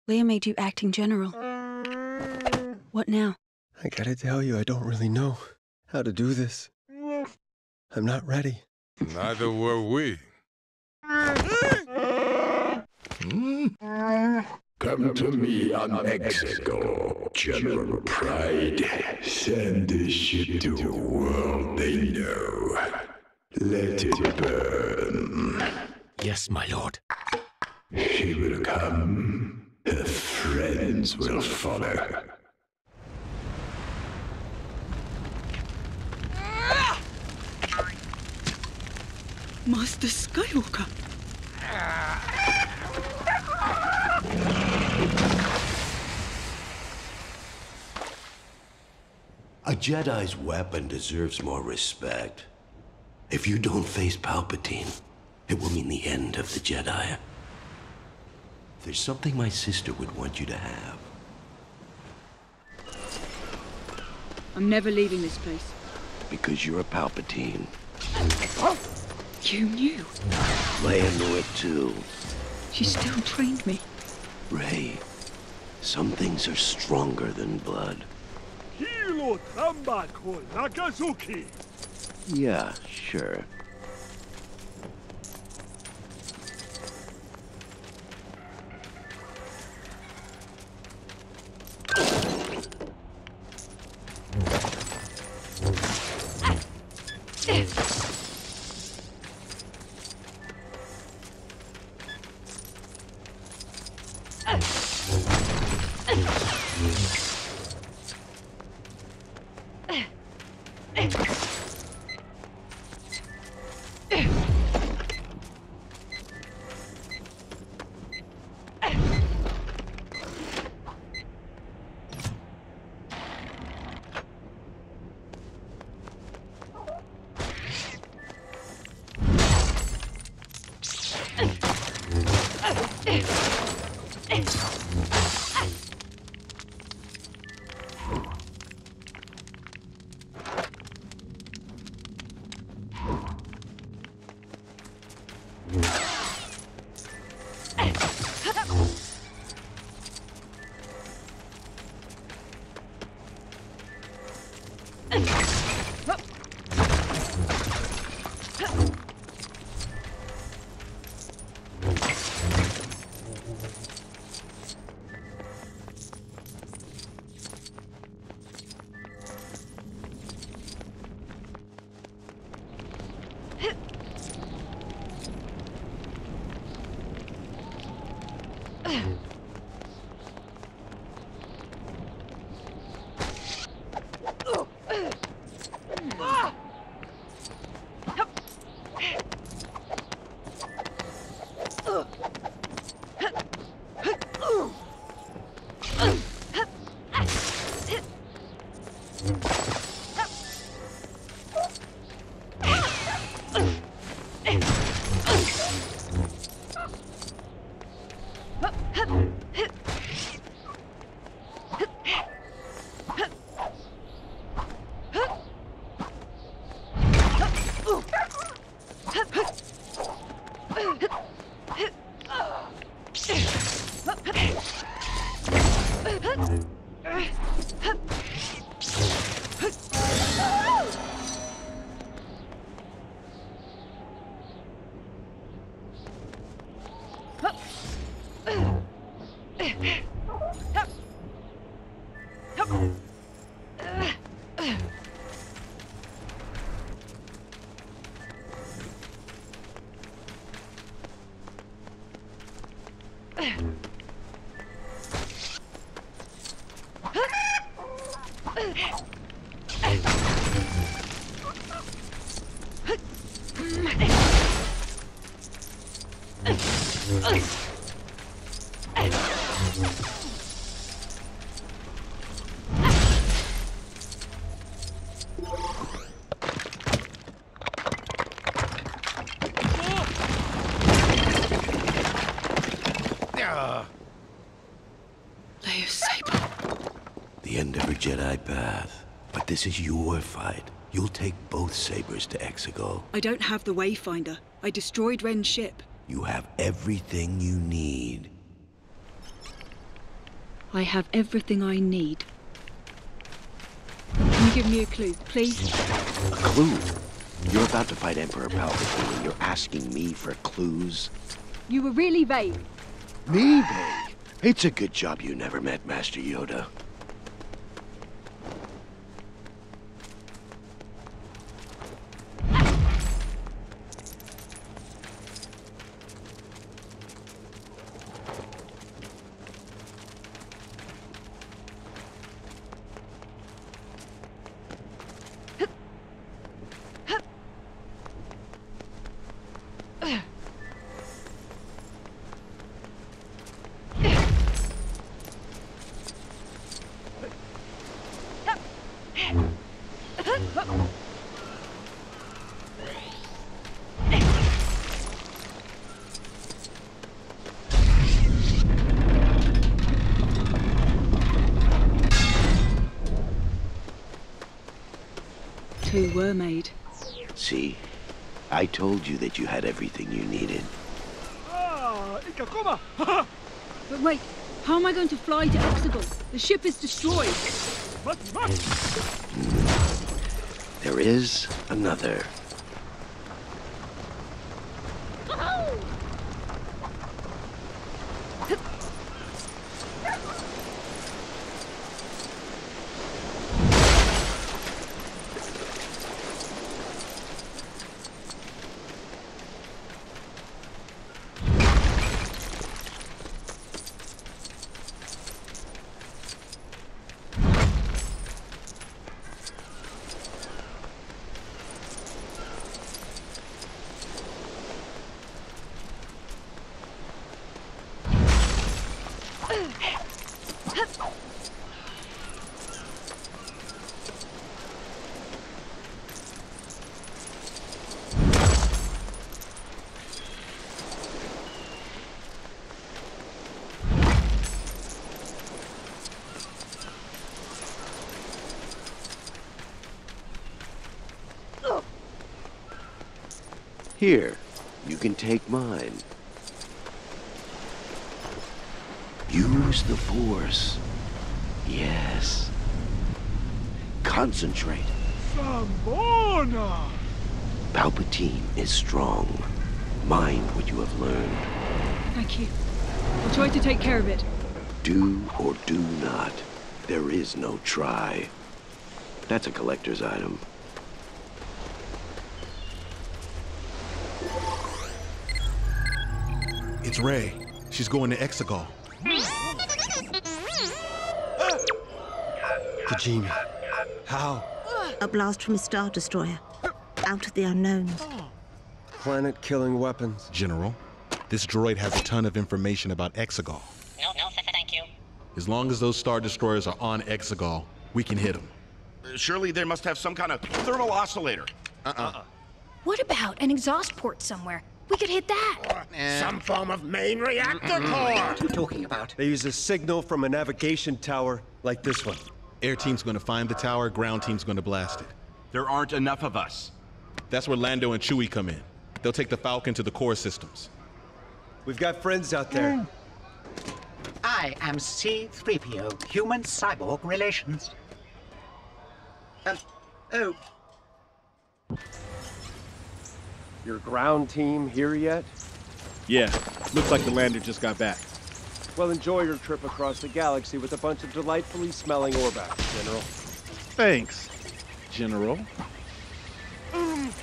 Leia made you acting general. What now? I gotta tell you, I don't really know how to do this. I'm not ready. Neither were we. Hmm? Come to me on Exegol, General Pride. Send this ship to a world they know. Let it burn. Yes, my lord. She will come. Her friends will follow. Master Skywalker. A Jedi's weapon deserves more respect. If you don't face Palpatine, it will mean the end of the Jedi. There's something my sister would want you to have. I'm never leaving this place. Because you're a Palpatine. You knew? Leia knew it too. She still trained me. Rey, some things are stronger than blood. Yeah, sure. Jedi path, but this is your fight. You'll take both sabers to Exegol. I don't have the Wayfinder. I destroyed Ren's ship. You have everything you need. I have everything I need. Can you give me a clue, please? A clue? You're about to fight Emperor Palpatine and you're asking me for clues? You were really vague. Me vague? It's a good job you never met Master Yoda. Two were made. See? I told you that you had everything you needed. But wait, how am I going to fly to Exegol? The ship is destroyed. There is another. Here, you can take mine. Use the Force. Yes. Concentrate. Sambona! Palpatine is strong. Mind what you have learned. Thank you. I'll try to take care of it. Do or do not. There is no try. That's a collector's item. It's Rey. She's going to Exegol. Kojima. How? A blast from a Star Destroyer. Out of the unknowns. Planet-killing weapons. General, this droid has a ton of information about Exegol. No, no, thank you. As long as those Star Destroyers are on Exegol, we can hit them. Uh, surely they must have some kind of thermal oscillator. Uh-uh. What about an exhaust port somewhere? We could hit that. Uh, Some form of main reactor core. What are you talking about? They use a signal from a navigation tower like this one. Air team's going to find the tower. Ground team's going to blast it. There aren't enough of us. That's where Lando and Chewie come in. They'll take the Falcon to the core systems. We've got friends out there. Mm. I am C three P O, Human Cyborg Relations. Um, oh. Your ground team here yet? Yeah, looks like the lander just got back. Well, enjoy your trip across the galaxy with a bunch of delightfully smelling Orbaks, General. Thanks, General. Mm.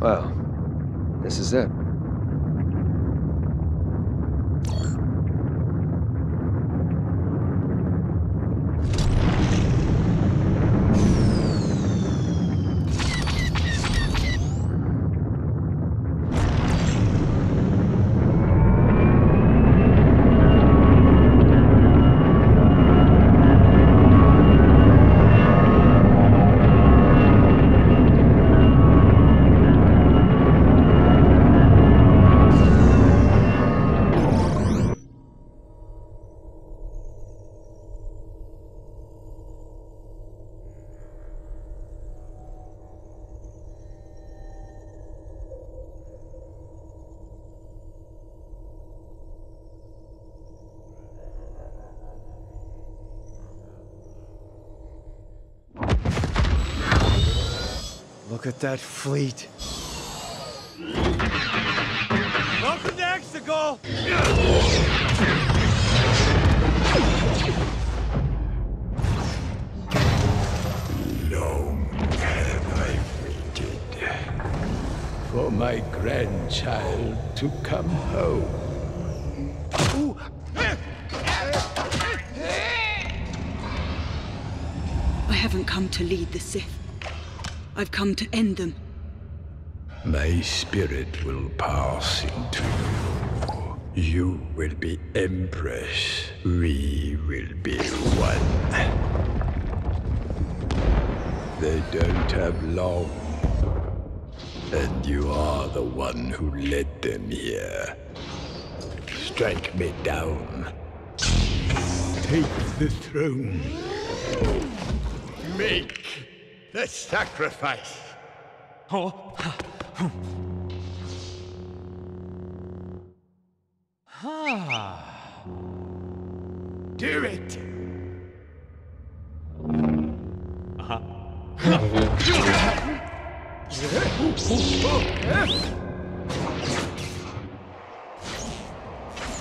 Well, this is it. Look at that fleet. Welcome to Exegol! Long have I waited for my grandchild to come home. I haven't come to lead the Sith. I've come to end them. My spirit will pass into you. You will be Empress. We will be one. They don't have long. And you are the one who led them here. Strike me down. Take the throne. Make the sacrifice. Oh. Ah. Do it. Uh-huh.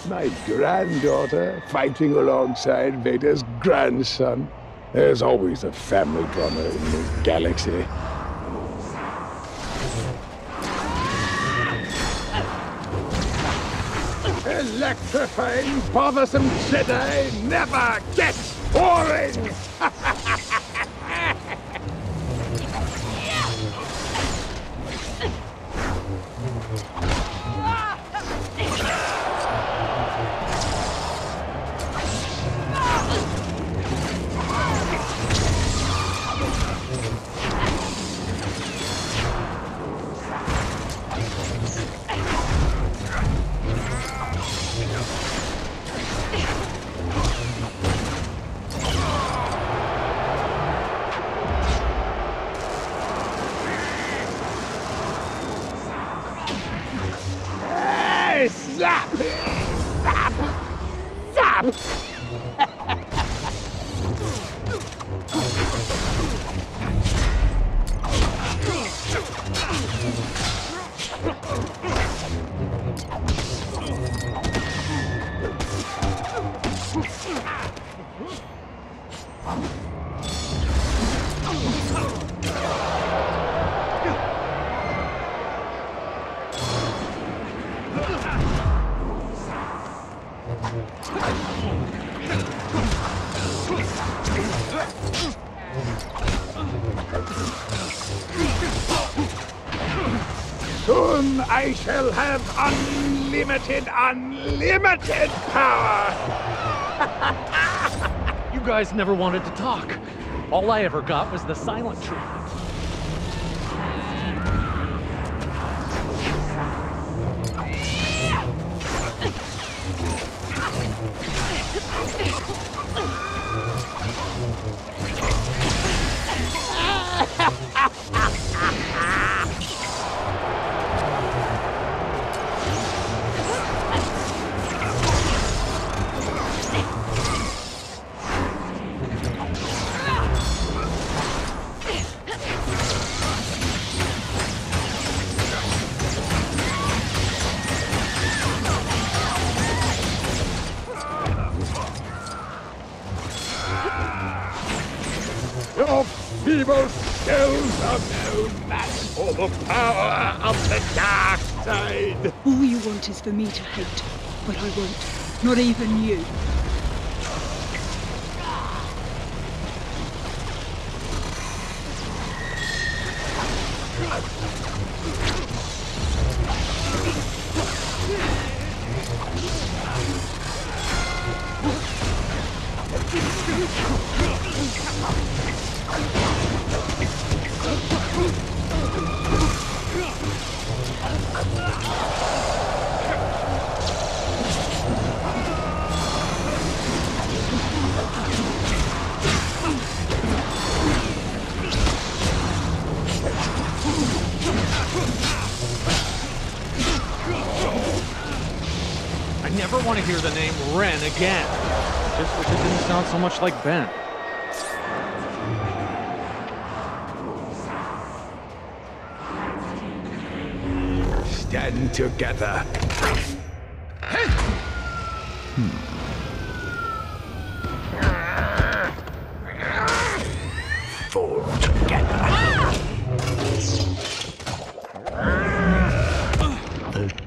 My granddaughter fighting alongside Vader's grandson. There's always a family drama in this galaxy. Electrifying, bothersome Jedi never gets boring! I shall have unlimited, unlimited power! You guys never wanted to talk. All I ever got was the silent treatment. Is for me to hate, but I won't. Not even you. Hear the name Ren again. Just wish it didn't sound so much like Ben. stand together. Hmm.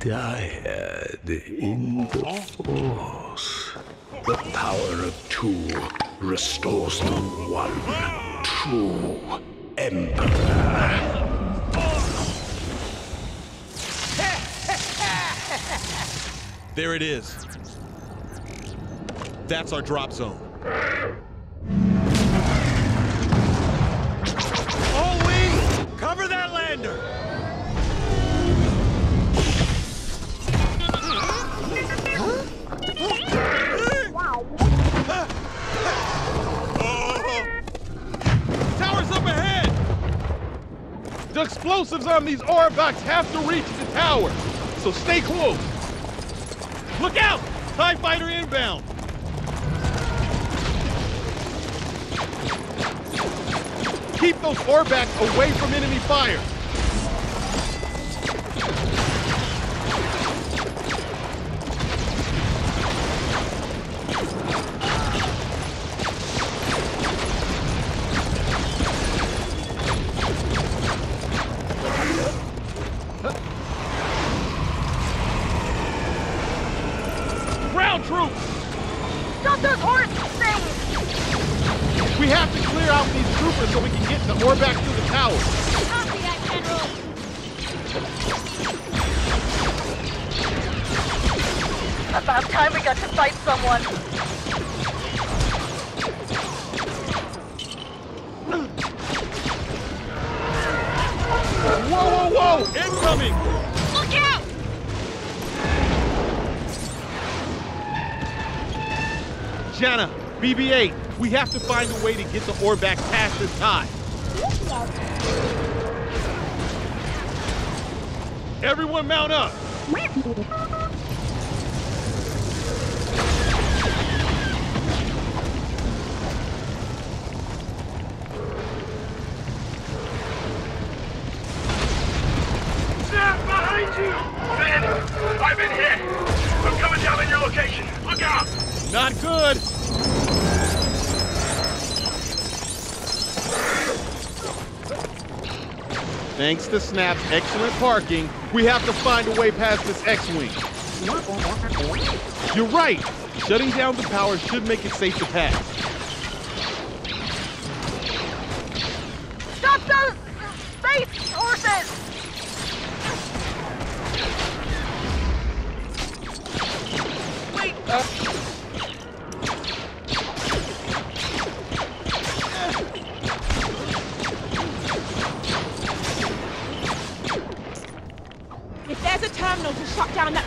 Dyad in the Force. The power of two restores the one true Emperor. There it is. That's our drop zone. All wings, cover that lander! The explosives on these Orbaks have to reach the tower, so stay close. Look out! TIE fighter inbound! Keep those Orbaks away from enemy fire. B B eight, we have to find a way to get the Orbak past this tie. Everyone mount up. Snap behind you! Finn, I've been hit. I'm coming down at your location. Look out! Not good. Thanks to Snap's excellent parking, we have to find a way past this X-Wing. You're right! Shutting down the power should make it safe to pass. Stop those space horses! Wait! Uh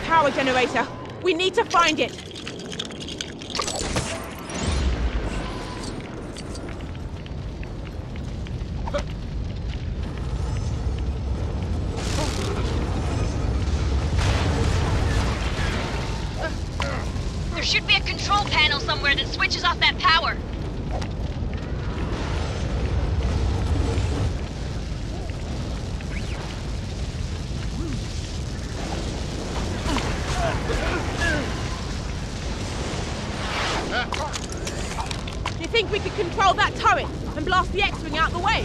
Power generator. We need to find it. There should be a control panel somewhere that switches off that power. Control that turret and blast the X-Wing out the way.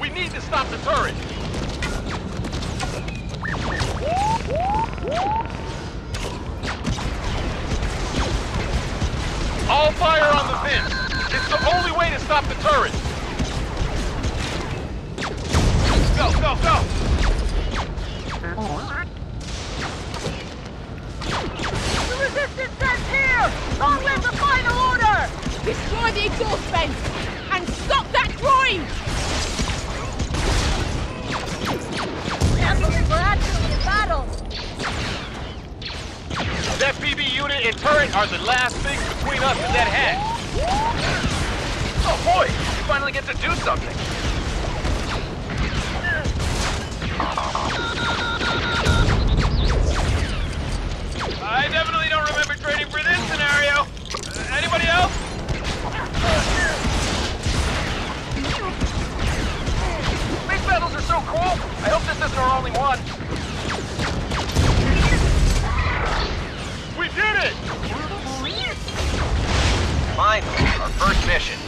We need to stop the turret! All fire on the Vin. It's the only way to stop the turret. Go, go, go! The resistance ends here! Long live the final order! Destroy the exhaust vents and stop that groin! We're actually in battle! That B B unit and turret are the last things between us and that hatch. Oh boy, we finally get to do something. I definitely don't remember training for this scenario. Uh, anybody else? Space battles are so cool. I hope this isn't our only one. We did it! Finally, our first mission.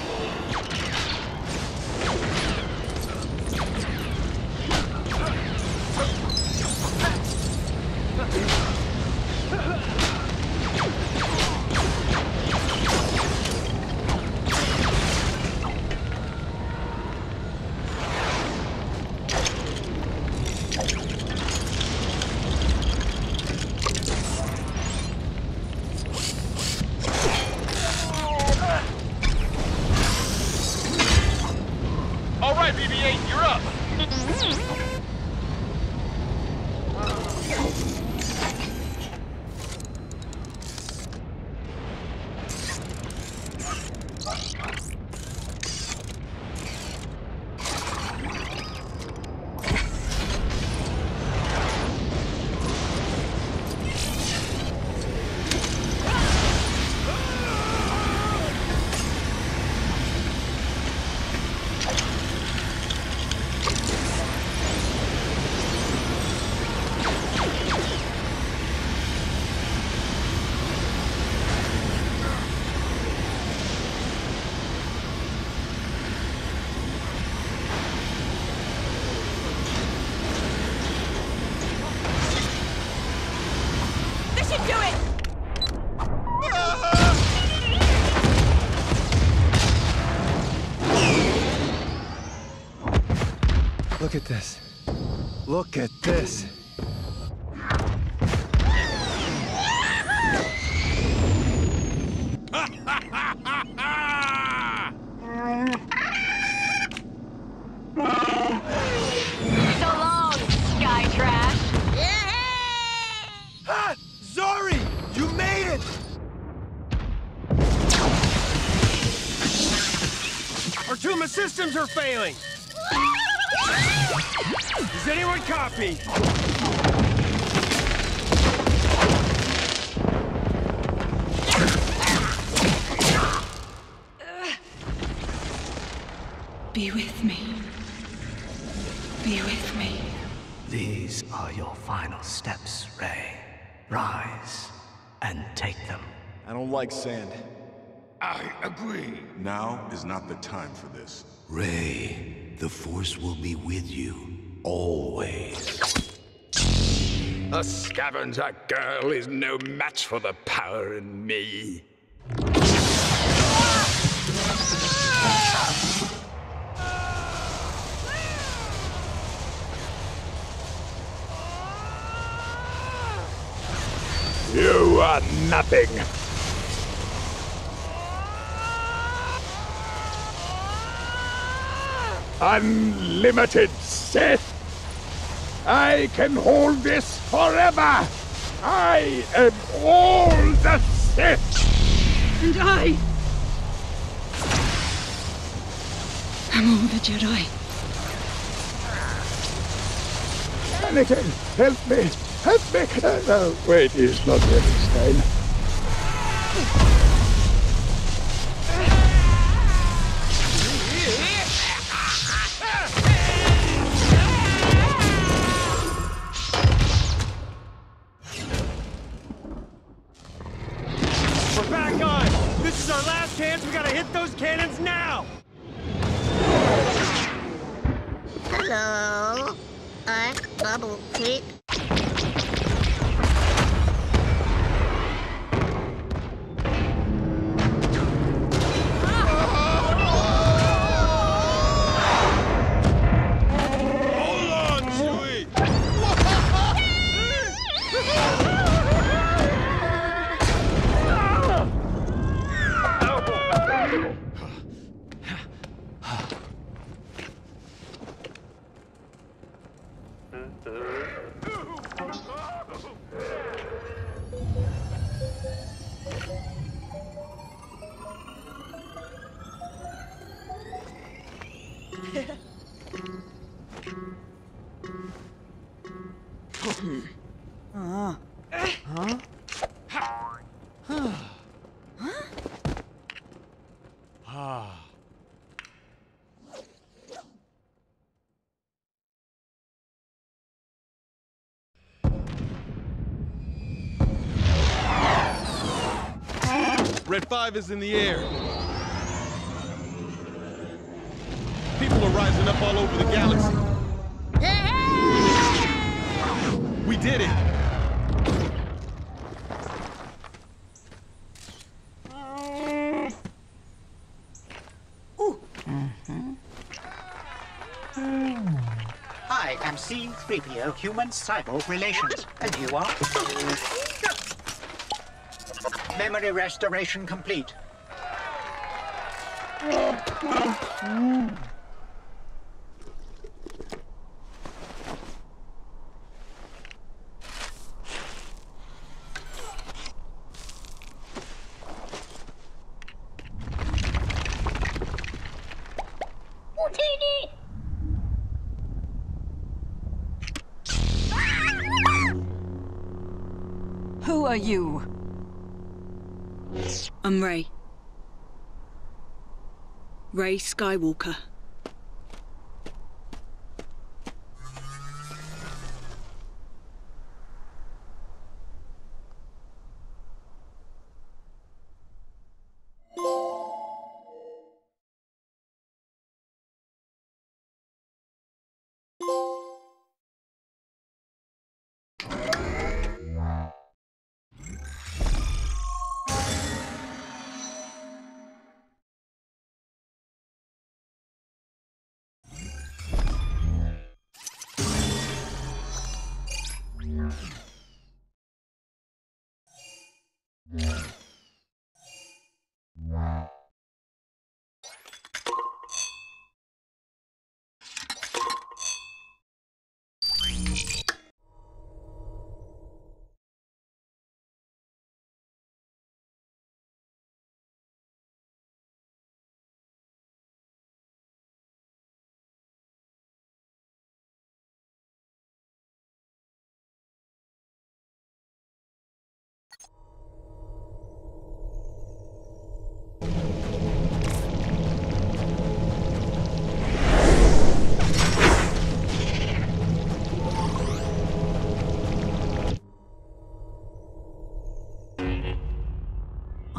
Look at this. Look at this. Like sand. I agree. Now is not the time for this. Rey, the Force will be with you always. A scavenger girl is no match for the power in me. You are nothing. Unlimited Sith! I can hold this forever! I am all the Sith! And I... I'm all the Jedi. Anakin, help me! Help me! Oh, no, wait, he's not ready, Stein. Hello, I'm Babu Frick. Red five is in the air. People are rising up all over the galaxy. Yeah! We did it. Ooh. Mm-hmm. I am C three P O Human Cyborg Relations, and you are? Memory restoration complete. Who are you? I'm Rey. Rey Skywalker.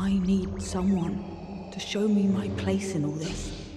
I need someone to show me my place in all this.